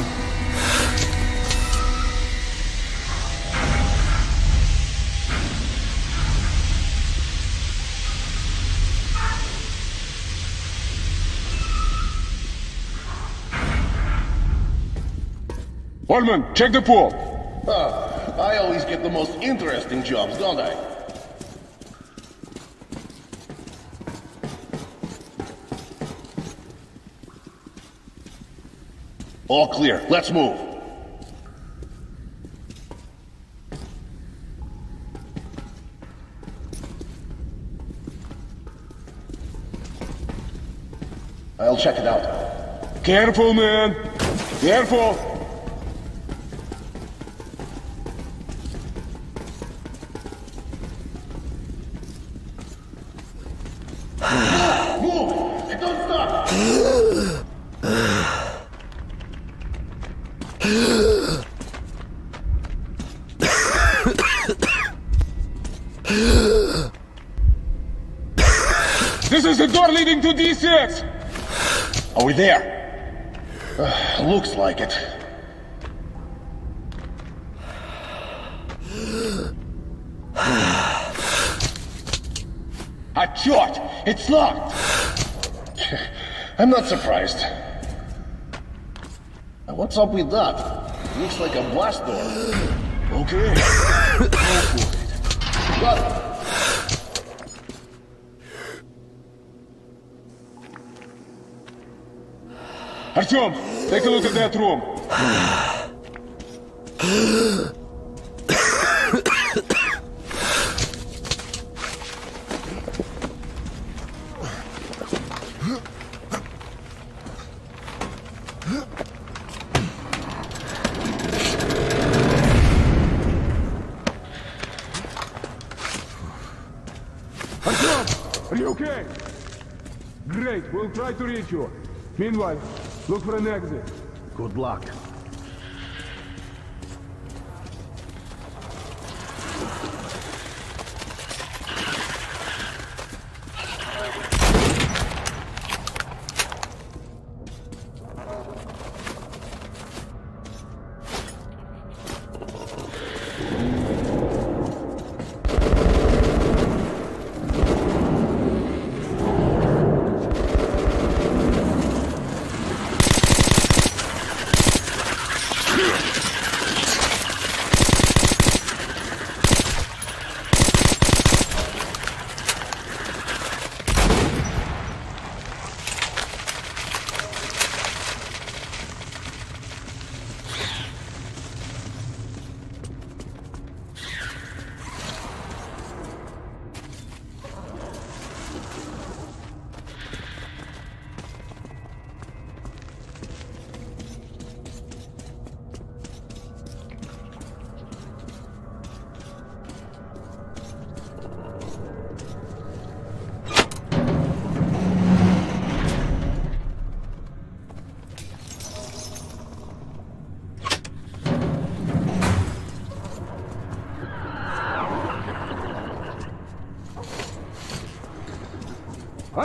Ulman, check the pool. Uh, I always get the most interesting jobs, don't I? All clear. Let's move. I'll check it out. Careful, man. Careful. Leading to D six! Are we there? Uh, looks like it. Ah, short! It's locked! I'm not surprised. Now what's up with that? Looks like a blast door. Okay. Got it. Artyom, take a look at that room. Artyom, are you okay? Great, we'll try to reach you. Meanwhile, look for an exit. Good luck.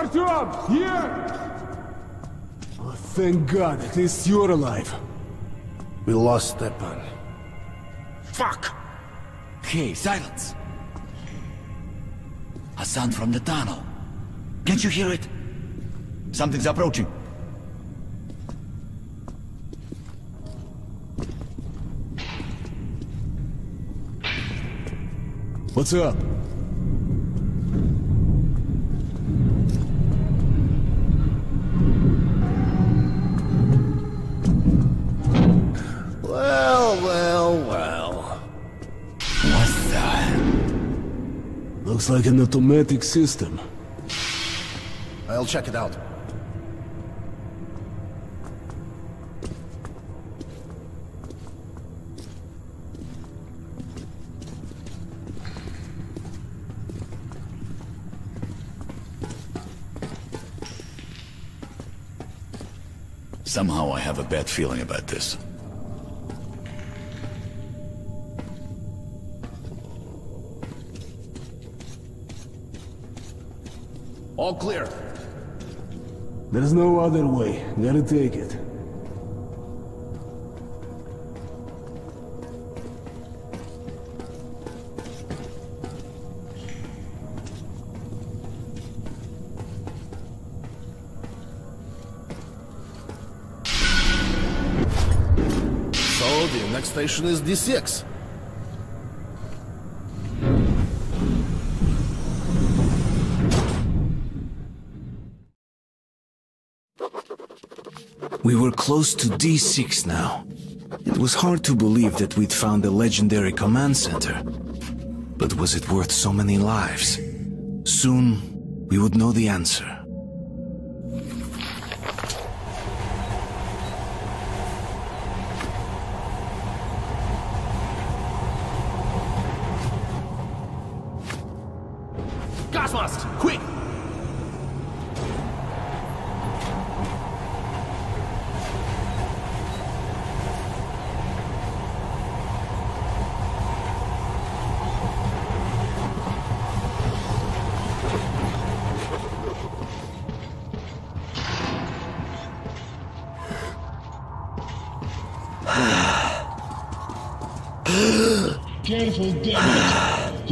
Artyom, here! Oh, thank God, at least you're alive. We lost Stepan. Fuck! Hey, silence! A sound from the tunnel. Can't you hear it? Something's approaching. What's up? Looks like an automatic system. I'll check it out. Somehow I have a bad feeling about this. All clear. There's no other way. Gotta take it. Oh dear, next station is D six. We were close to D six now. It was hard to believe that we'd found a legendary command center. But was it worth so many lives? Soon, we would know the answer. Gasmask, quick!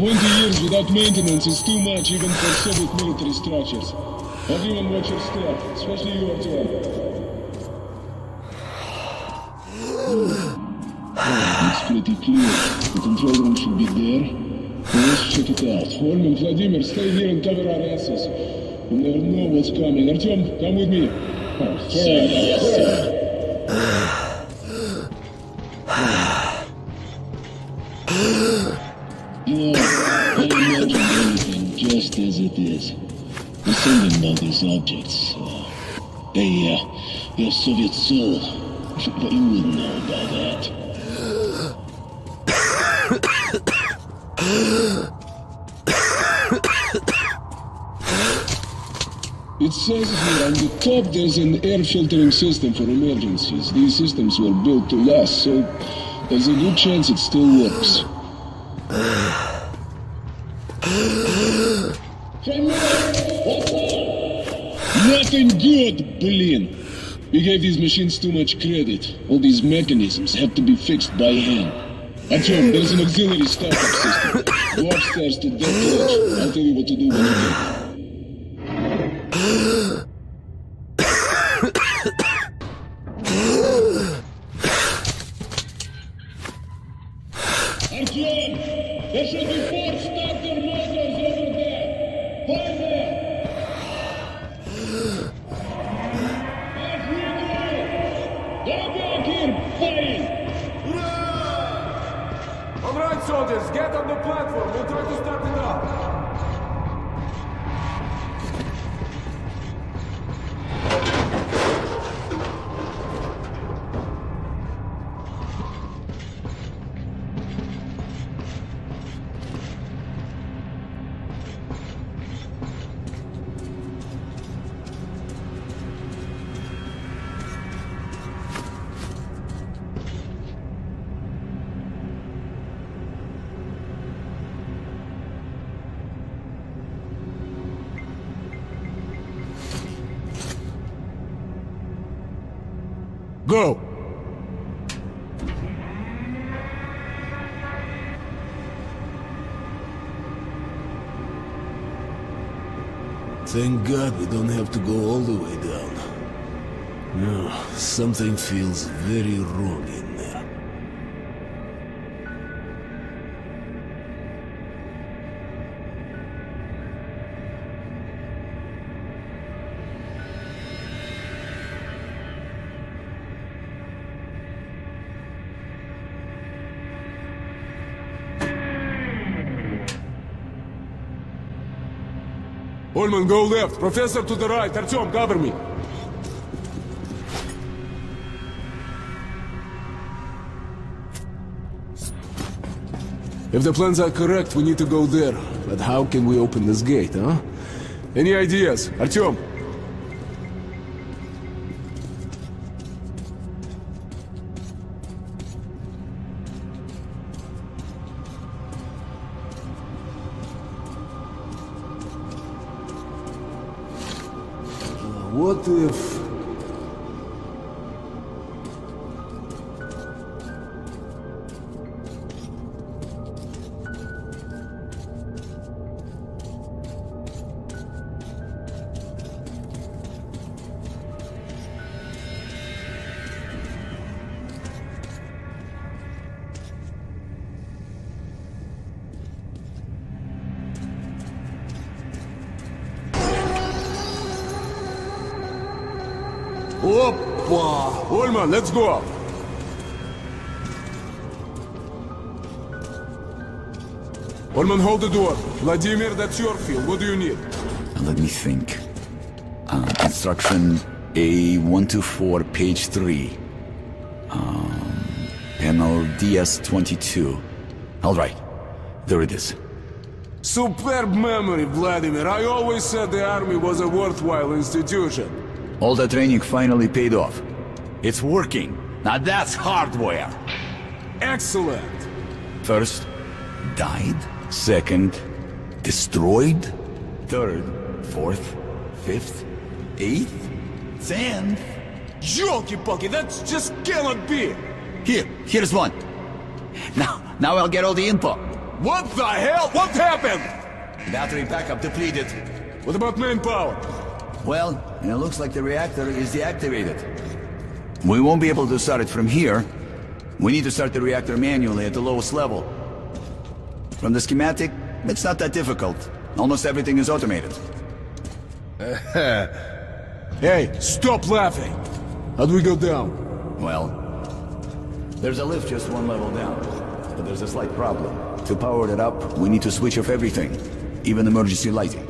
twenty years without maintenance is too much even for Soviet military structures. Everyone watch your step, especially you, Artyom. It's pretty clear. The control room should be there. Let's check it out. Ulman, Vladimir, stay here and cover our asses. We'll never know what's coming. Artyom, come with me. Oh, sir. Yes, sir. As it is. We're sending all these objects. Uh, they, uh, they're Soviet soul. But you wouldn't know about that. It says here on the top there's an air filtering system for emergencies. These systems were built to last, so there's a good chance it still works. Nothing good, blin! We gave these machines too much credit. All these mechanisms have to be fixed by hand. Artyom, there's an auxiliary startup system. Go upstairs to that village. I'll tell you what to do when I get. Go! Thank God we don't have to go all the way down. No, something feels very wrong in there. Ulman, go left. Professor to the right. Artyom, cover me. If the plans are correct, we need to go there. But how can we open this gate, huh? Any ideas? Artyom? What if... Опа! Ulman, let's go up! Ulman, hold the door. Vladimir, that's your field. What do you need? Let me think. Uh, instruction A one two four, page three. Um, panel D S twenty-two. All right. There it is. Superb memory, Vladimir. I always said the army was a worthwhile institution. All the training finally paid off. It's working. Now that's hardware. Excellent. First, died. Second, destroyed. Third, fourth, fifth, eighth, tenth. Jolky-pocky, that just cannot be. Here, here's one. Now, now I'll get all the info. What the hell? What happened? Battery backup depleted. What about manpower? Well, it looks like the reactor is deactivated. We won't be able to start it from here. We need to start the reactor manually at the lowest level. From the schematic, it's not that difficult. Almost everything is automated. Hey, stop laughing! How do we go down? Well, there's a lift just one level down, but there's a slight problem. To power it up, we need to switch off everything, even emergency lighting.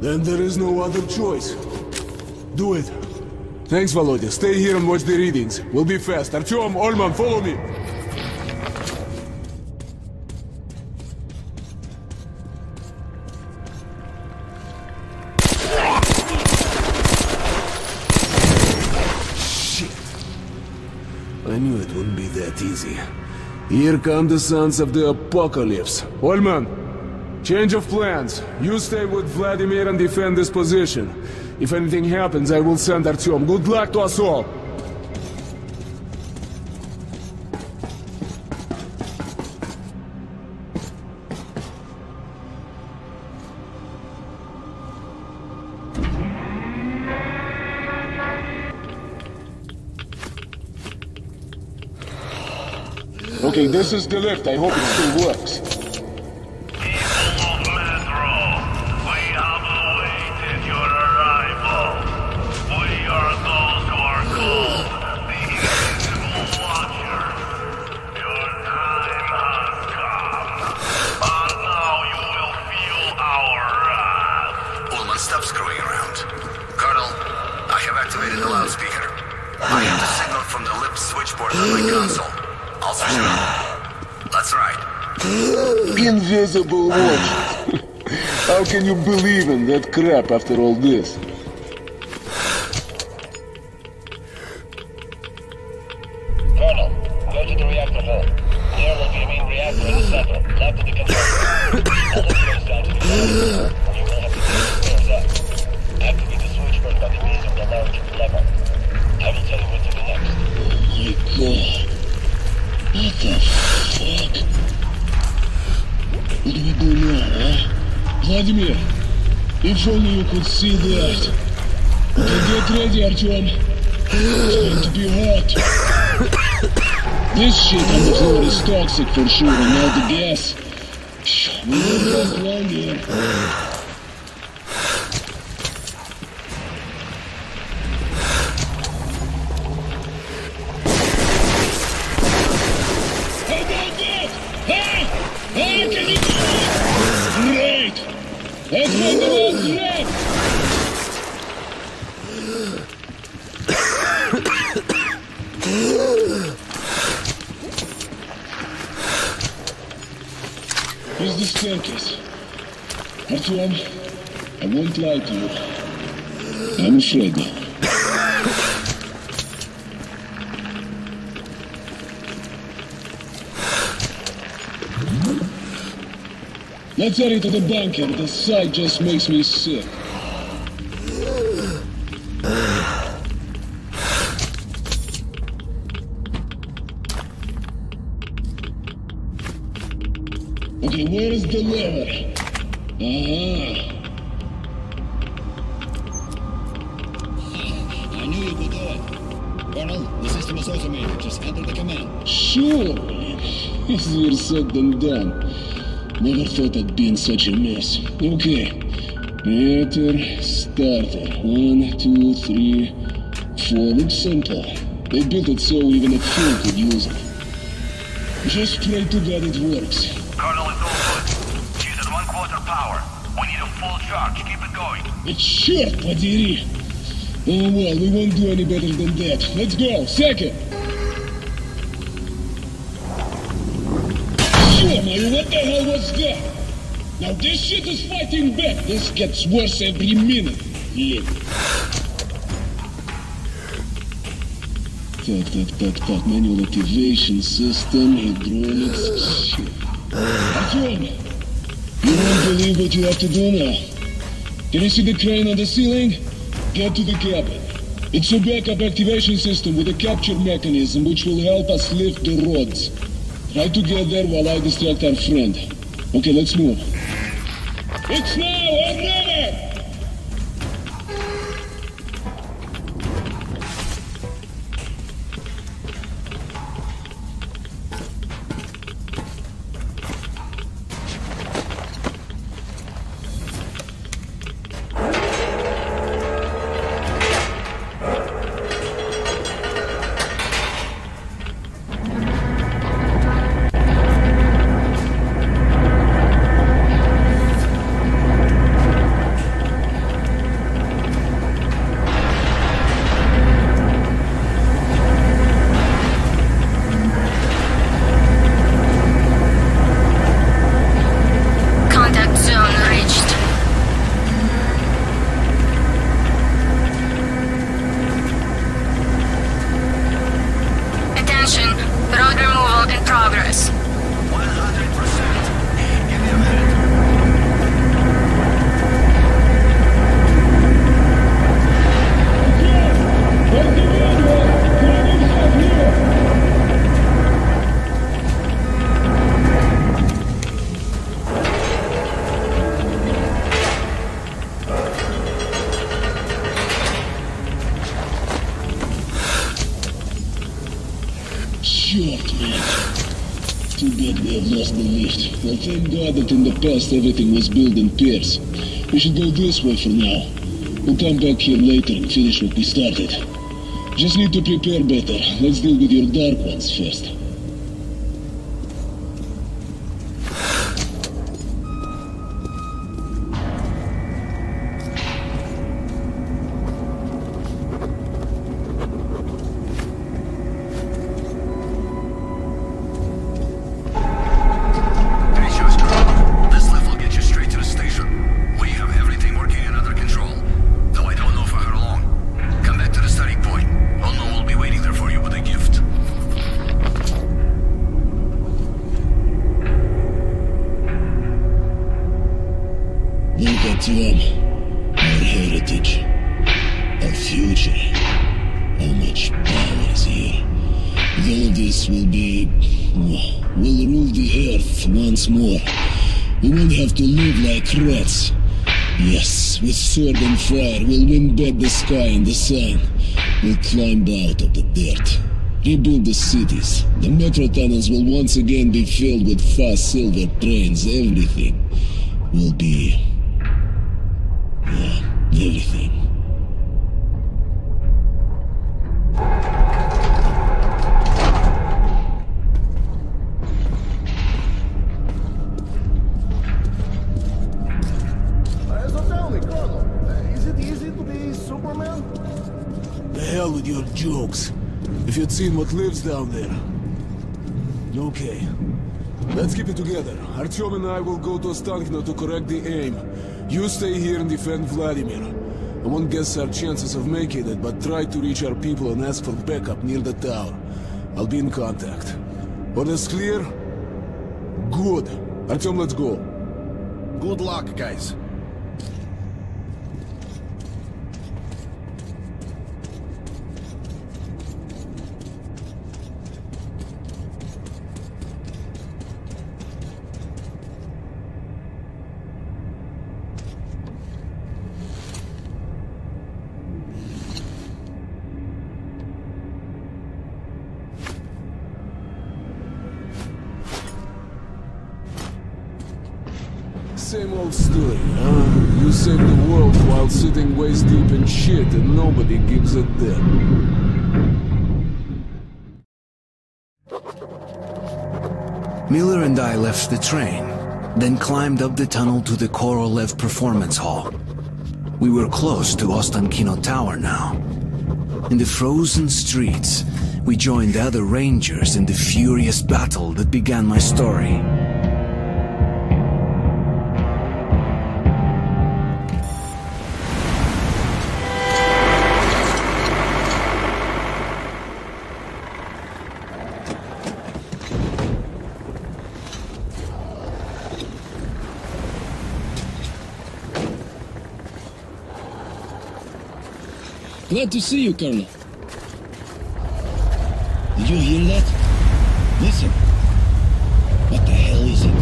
Then there is no other choice. Do it. Thanks, Volodya. Stay here and watch the readings. We'll be fast. Artyom, Ulman, follow me! I knew it wouldn't be that easy. Here come the sons of the apocalypse. Ulman, change of plans. You stay with Vladimir and defend this position. If anything happens, I will send Artyom. Good luck to us all! Okay, this is the lift. I hope it still works. People of Metro, we have awaited your arrival. We are those who are called the Invisible Watchers. Your time has come. But now you will feel our wrath. Ulman, stop screwing around. Colonel, I have activated the loudspeaker. I have the signal from the lift switchboard on my console. Also sure. That's right. Invisible watch. How can you believe in that crap after all this? Colonel, go to the reactor hall. There will be a main reactor in the center, left of the control. All this goes down to the ground. You will have to take the stairs up. Activate the switchboard by the means of the large lever. I will tell you what to do next. You can't. What the fuck? What do we do now, huh? Vladimir, if only you could see that. Get ready, Artyom. It's going to be hot. This shit on the floor is toxic for sure, and all the gas. We won't last long here. Let's make the world correct! Here's the staircase. Artyom, I won't lie to you. I'm afraid now. Let's hurry to the bunker. The sight just makes me sick. Okay, where is the lever? Ah. I knew you could do it. Colonel, the system is automated. Just enter the command. Sure. Easier said than done. Never thought I'd be in such a mess. Okay. Reactor starter. One, two, three, Forward center. They built it so even a fool could use it. Just pray to God it works. Colonel, it's all good. She's at one quarter power. We need a full charge. Keep it going. Черт подери! Oh well, we won't do any better than that. Let's go. Second. Shit, what the hell was that? Now this shit is fighting back. This gets worse every minute. Yeah. Так, так, так, так, manual activation system, hydraulics, shit. Artyom, you won't believe what you have to do now. Can you see the crane on the ceiling? Get to the cabin. It's a backup activation system with a capture mechanism which will help us lift the rods. Try to get there while I distract our friend. Okay, let's move. It's now or never! Thank God that in the past everything was built in pairs. We should go this way for now. We'll come back here later and finish what we started. Just need to prepare better. Let's deal with your Dark Ones first. Reds. Yes, with sword and fire, we'll embed the sky and the sun. We'll climb out of the dirt. Rebuild the cities. The metro tunnels will once again be filled with fast silver trains. Everything will be... yeah, everything. Jokes. If you'd seen what lives down there. Okay. Let's keep it together. Artyom and I will go to Stankno to correct the aim. You stay here and defend Vladimir. I won't guess our chances of making it, but try to reach our people and ask for backup near the tower. I'll be in contact. Orders clear? Good. Artyom, let's go. Good luck, guys. same old story, huh? You save the world while sitting waist deep in shit and nobody gives a damn. Miller and I left the train, then climbed up the tunnel to the Korolev Performance Hall. We were close to Ostankino Tower now. In the frozen streets, we joined the other Rangers in the furious battle that began my story. Glad to see you, Colonel. Did you hear that? Listen. What the hell is it?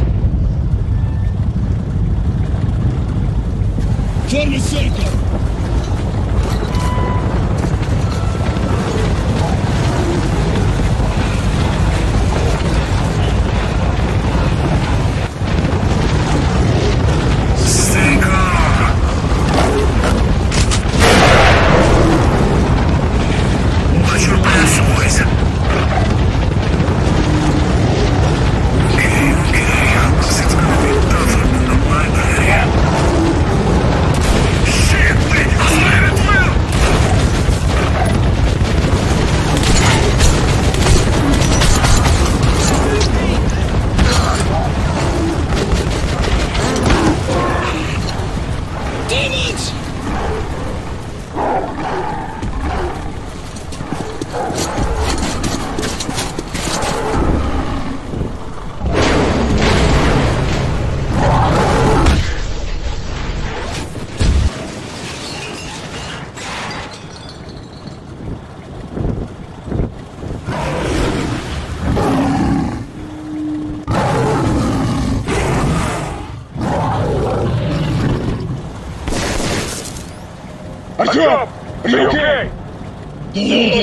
Form a circle!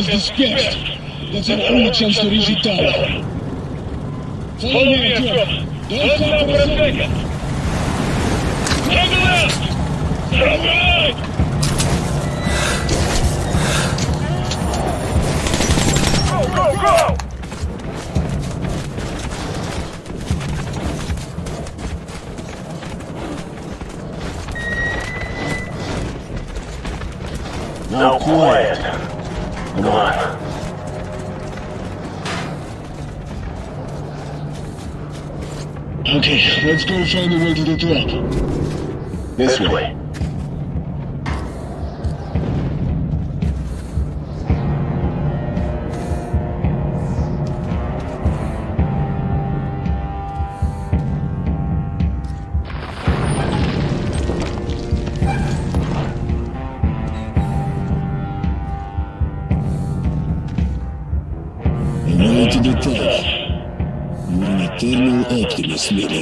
Is guest. That's our only chance to reach the tower. Follow me, Artyom. Don't stop for a second. Turn left! Turn right! Go, go, go! Now quiet. Come on. Okay, let's go find a way to the top. This, this way. way. Smithy.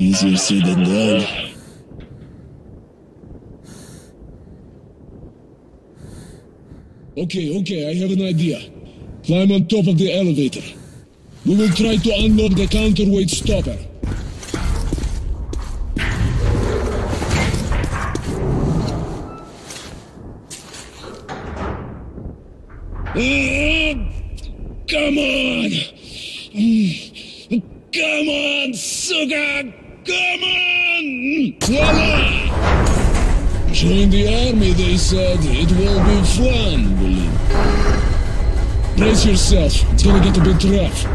Easier said than done. Okay, okay, I have an idea. Climb on top of the elevator. We will try to unlock the counterweight stopper. Ah, come on! Come on, sugar! Come on! Voila! Join the army, they said. It will be fun, believe. Brace yourself. It's gonna get a bit rough.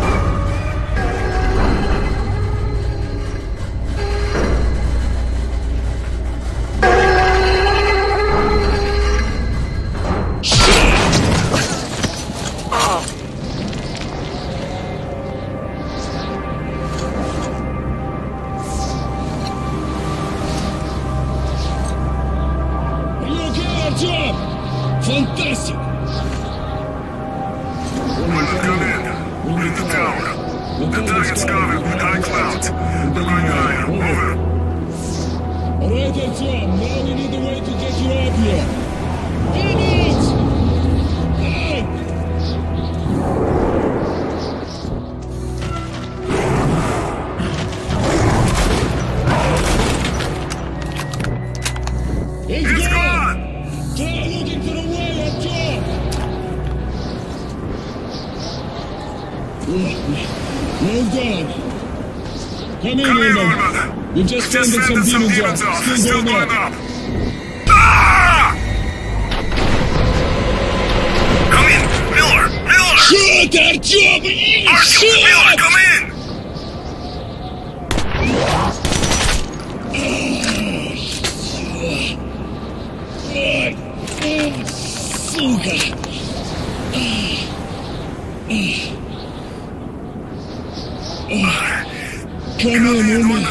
We're dead. Come, Come in, Ulman. You just sending some demons up. Still, Still going, going up. up. Ah! Come in, Miller! Miller! Shoot, Artyom! Shoot! Miller, come in! Come in, Ulman.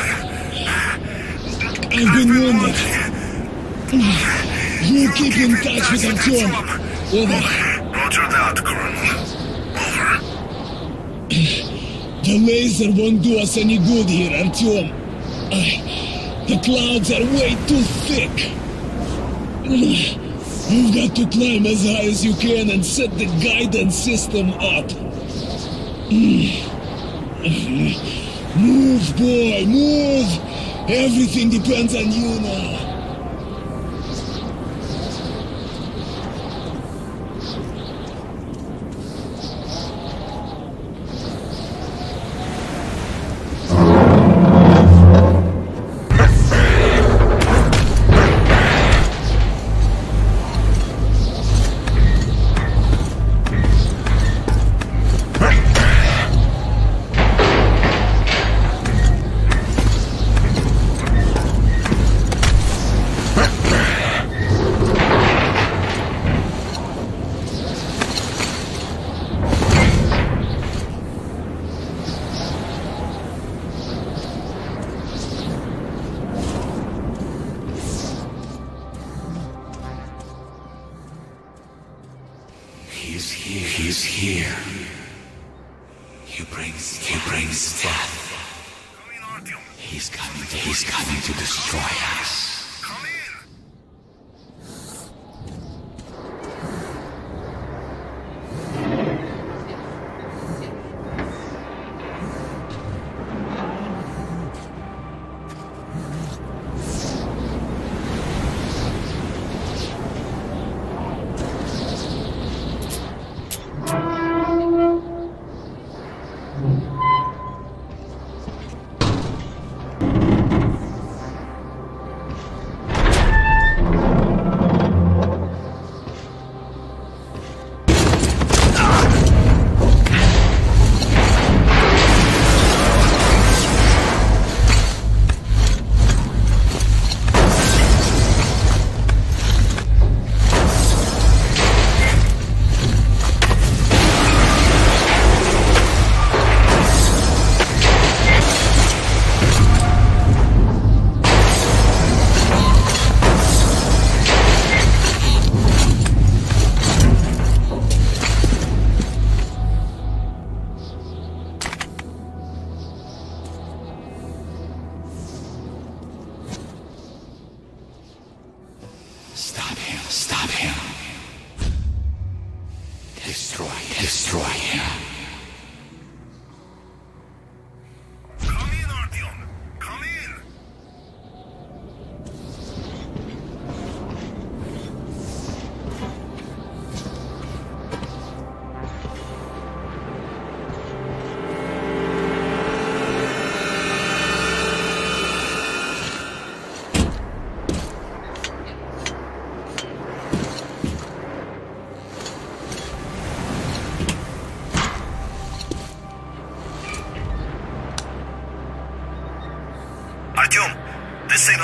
I've been wounded. You keep in touch with Artyom. Over. Roger that, Colonel. Over. The laser won't do us any good here, Artyom. The clouds are way too thick. You've got to climb as high as you can and set the guidance system up. Move, boy, move! Everything depends on you now.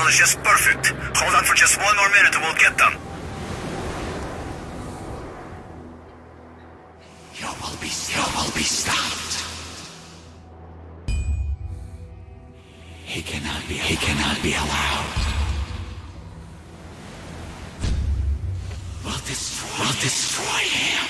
Is just perfect. Hold on for just one more minute and we'll get them. You will be, you will be stopped. He cannot be, he cannot be allowed. We'll destroy, we'll destroy him.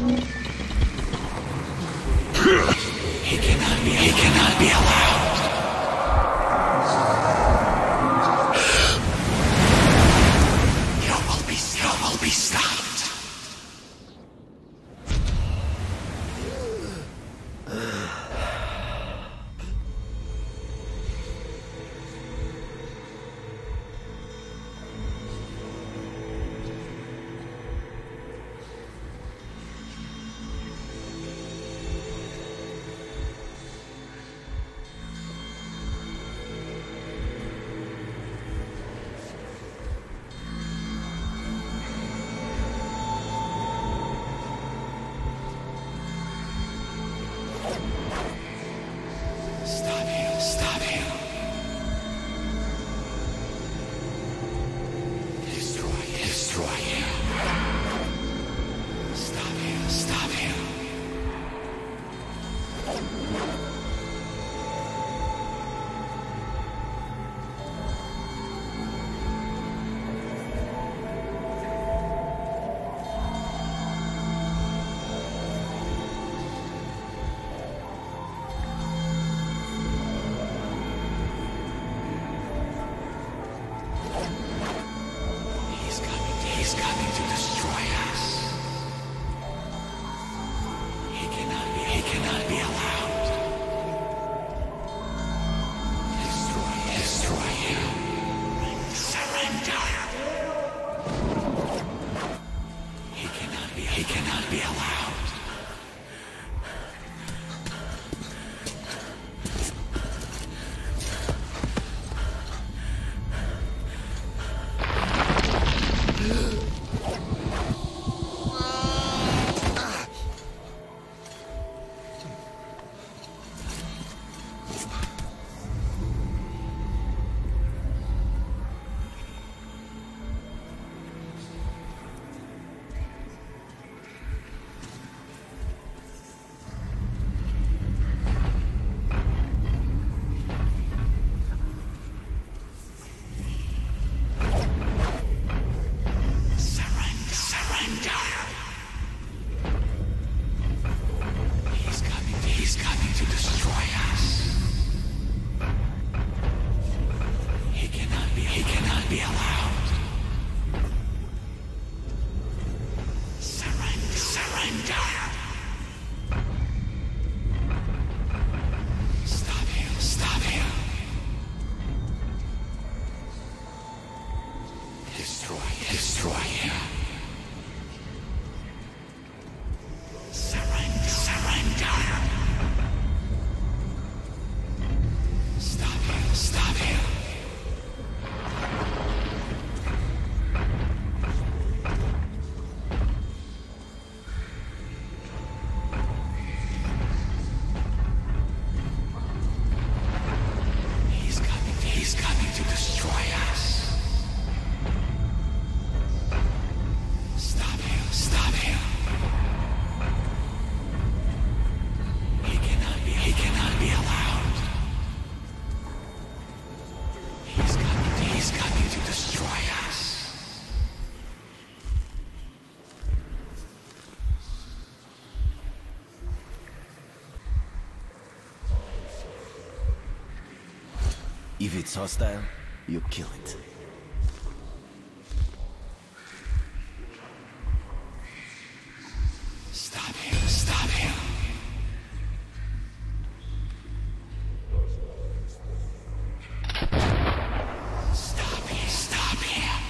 He cannot be, he cannot be allowed. You will be, you will be stopped. If it's hostile, you kill it. Stop him, stop him. Stop him, stop him.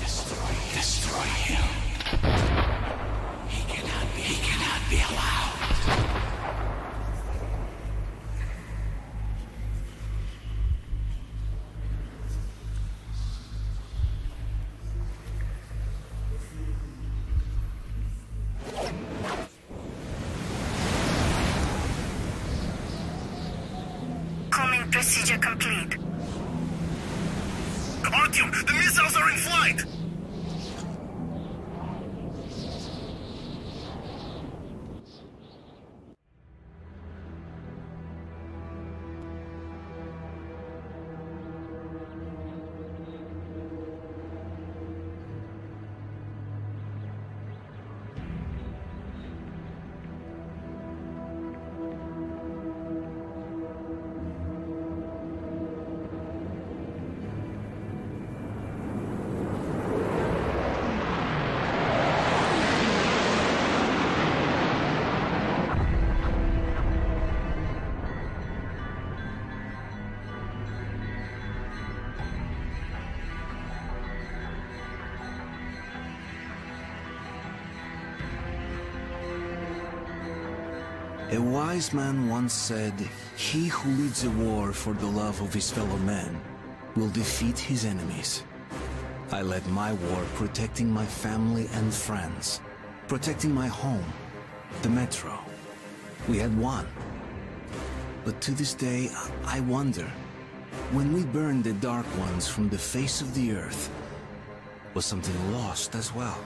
Destroy, destroy him. He cannot be, he cannot be allowed. A wise man once said, he who leads a war for the love of his fellow man will defeat his enemies. I led my war protecting my family and friends, protecting my home, the Metro. We had won. But to this day, I wonder, when we burned the Dark Ones from the face of the earth, was something lost as well?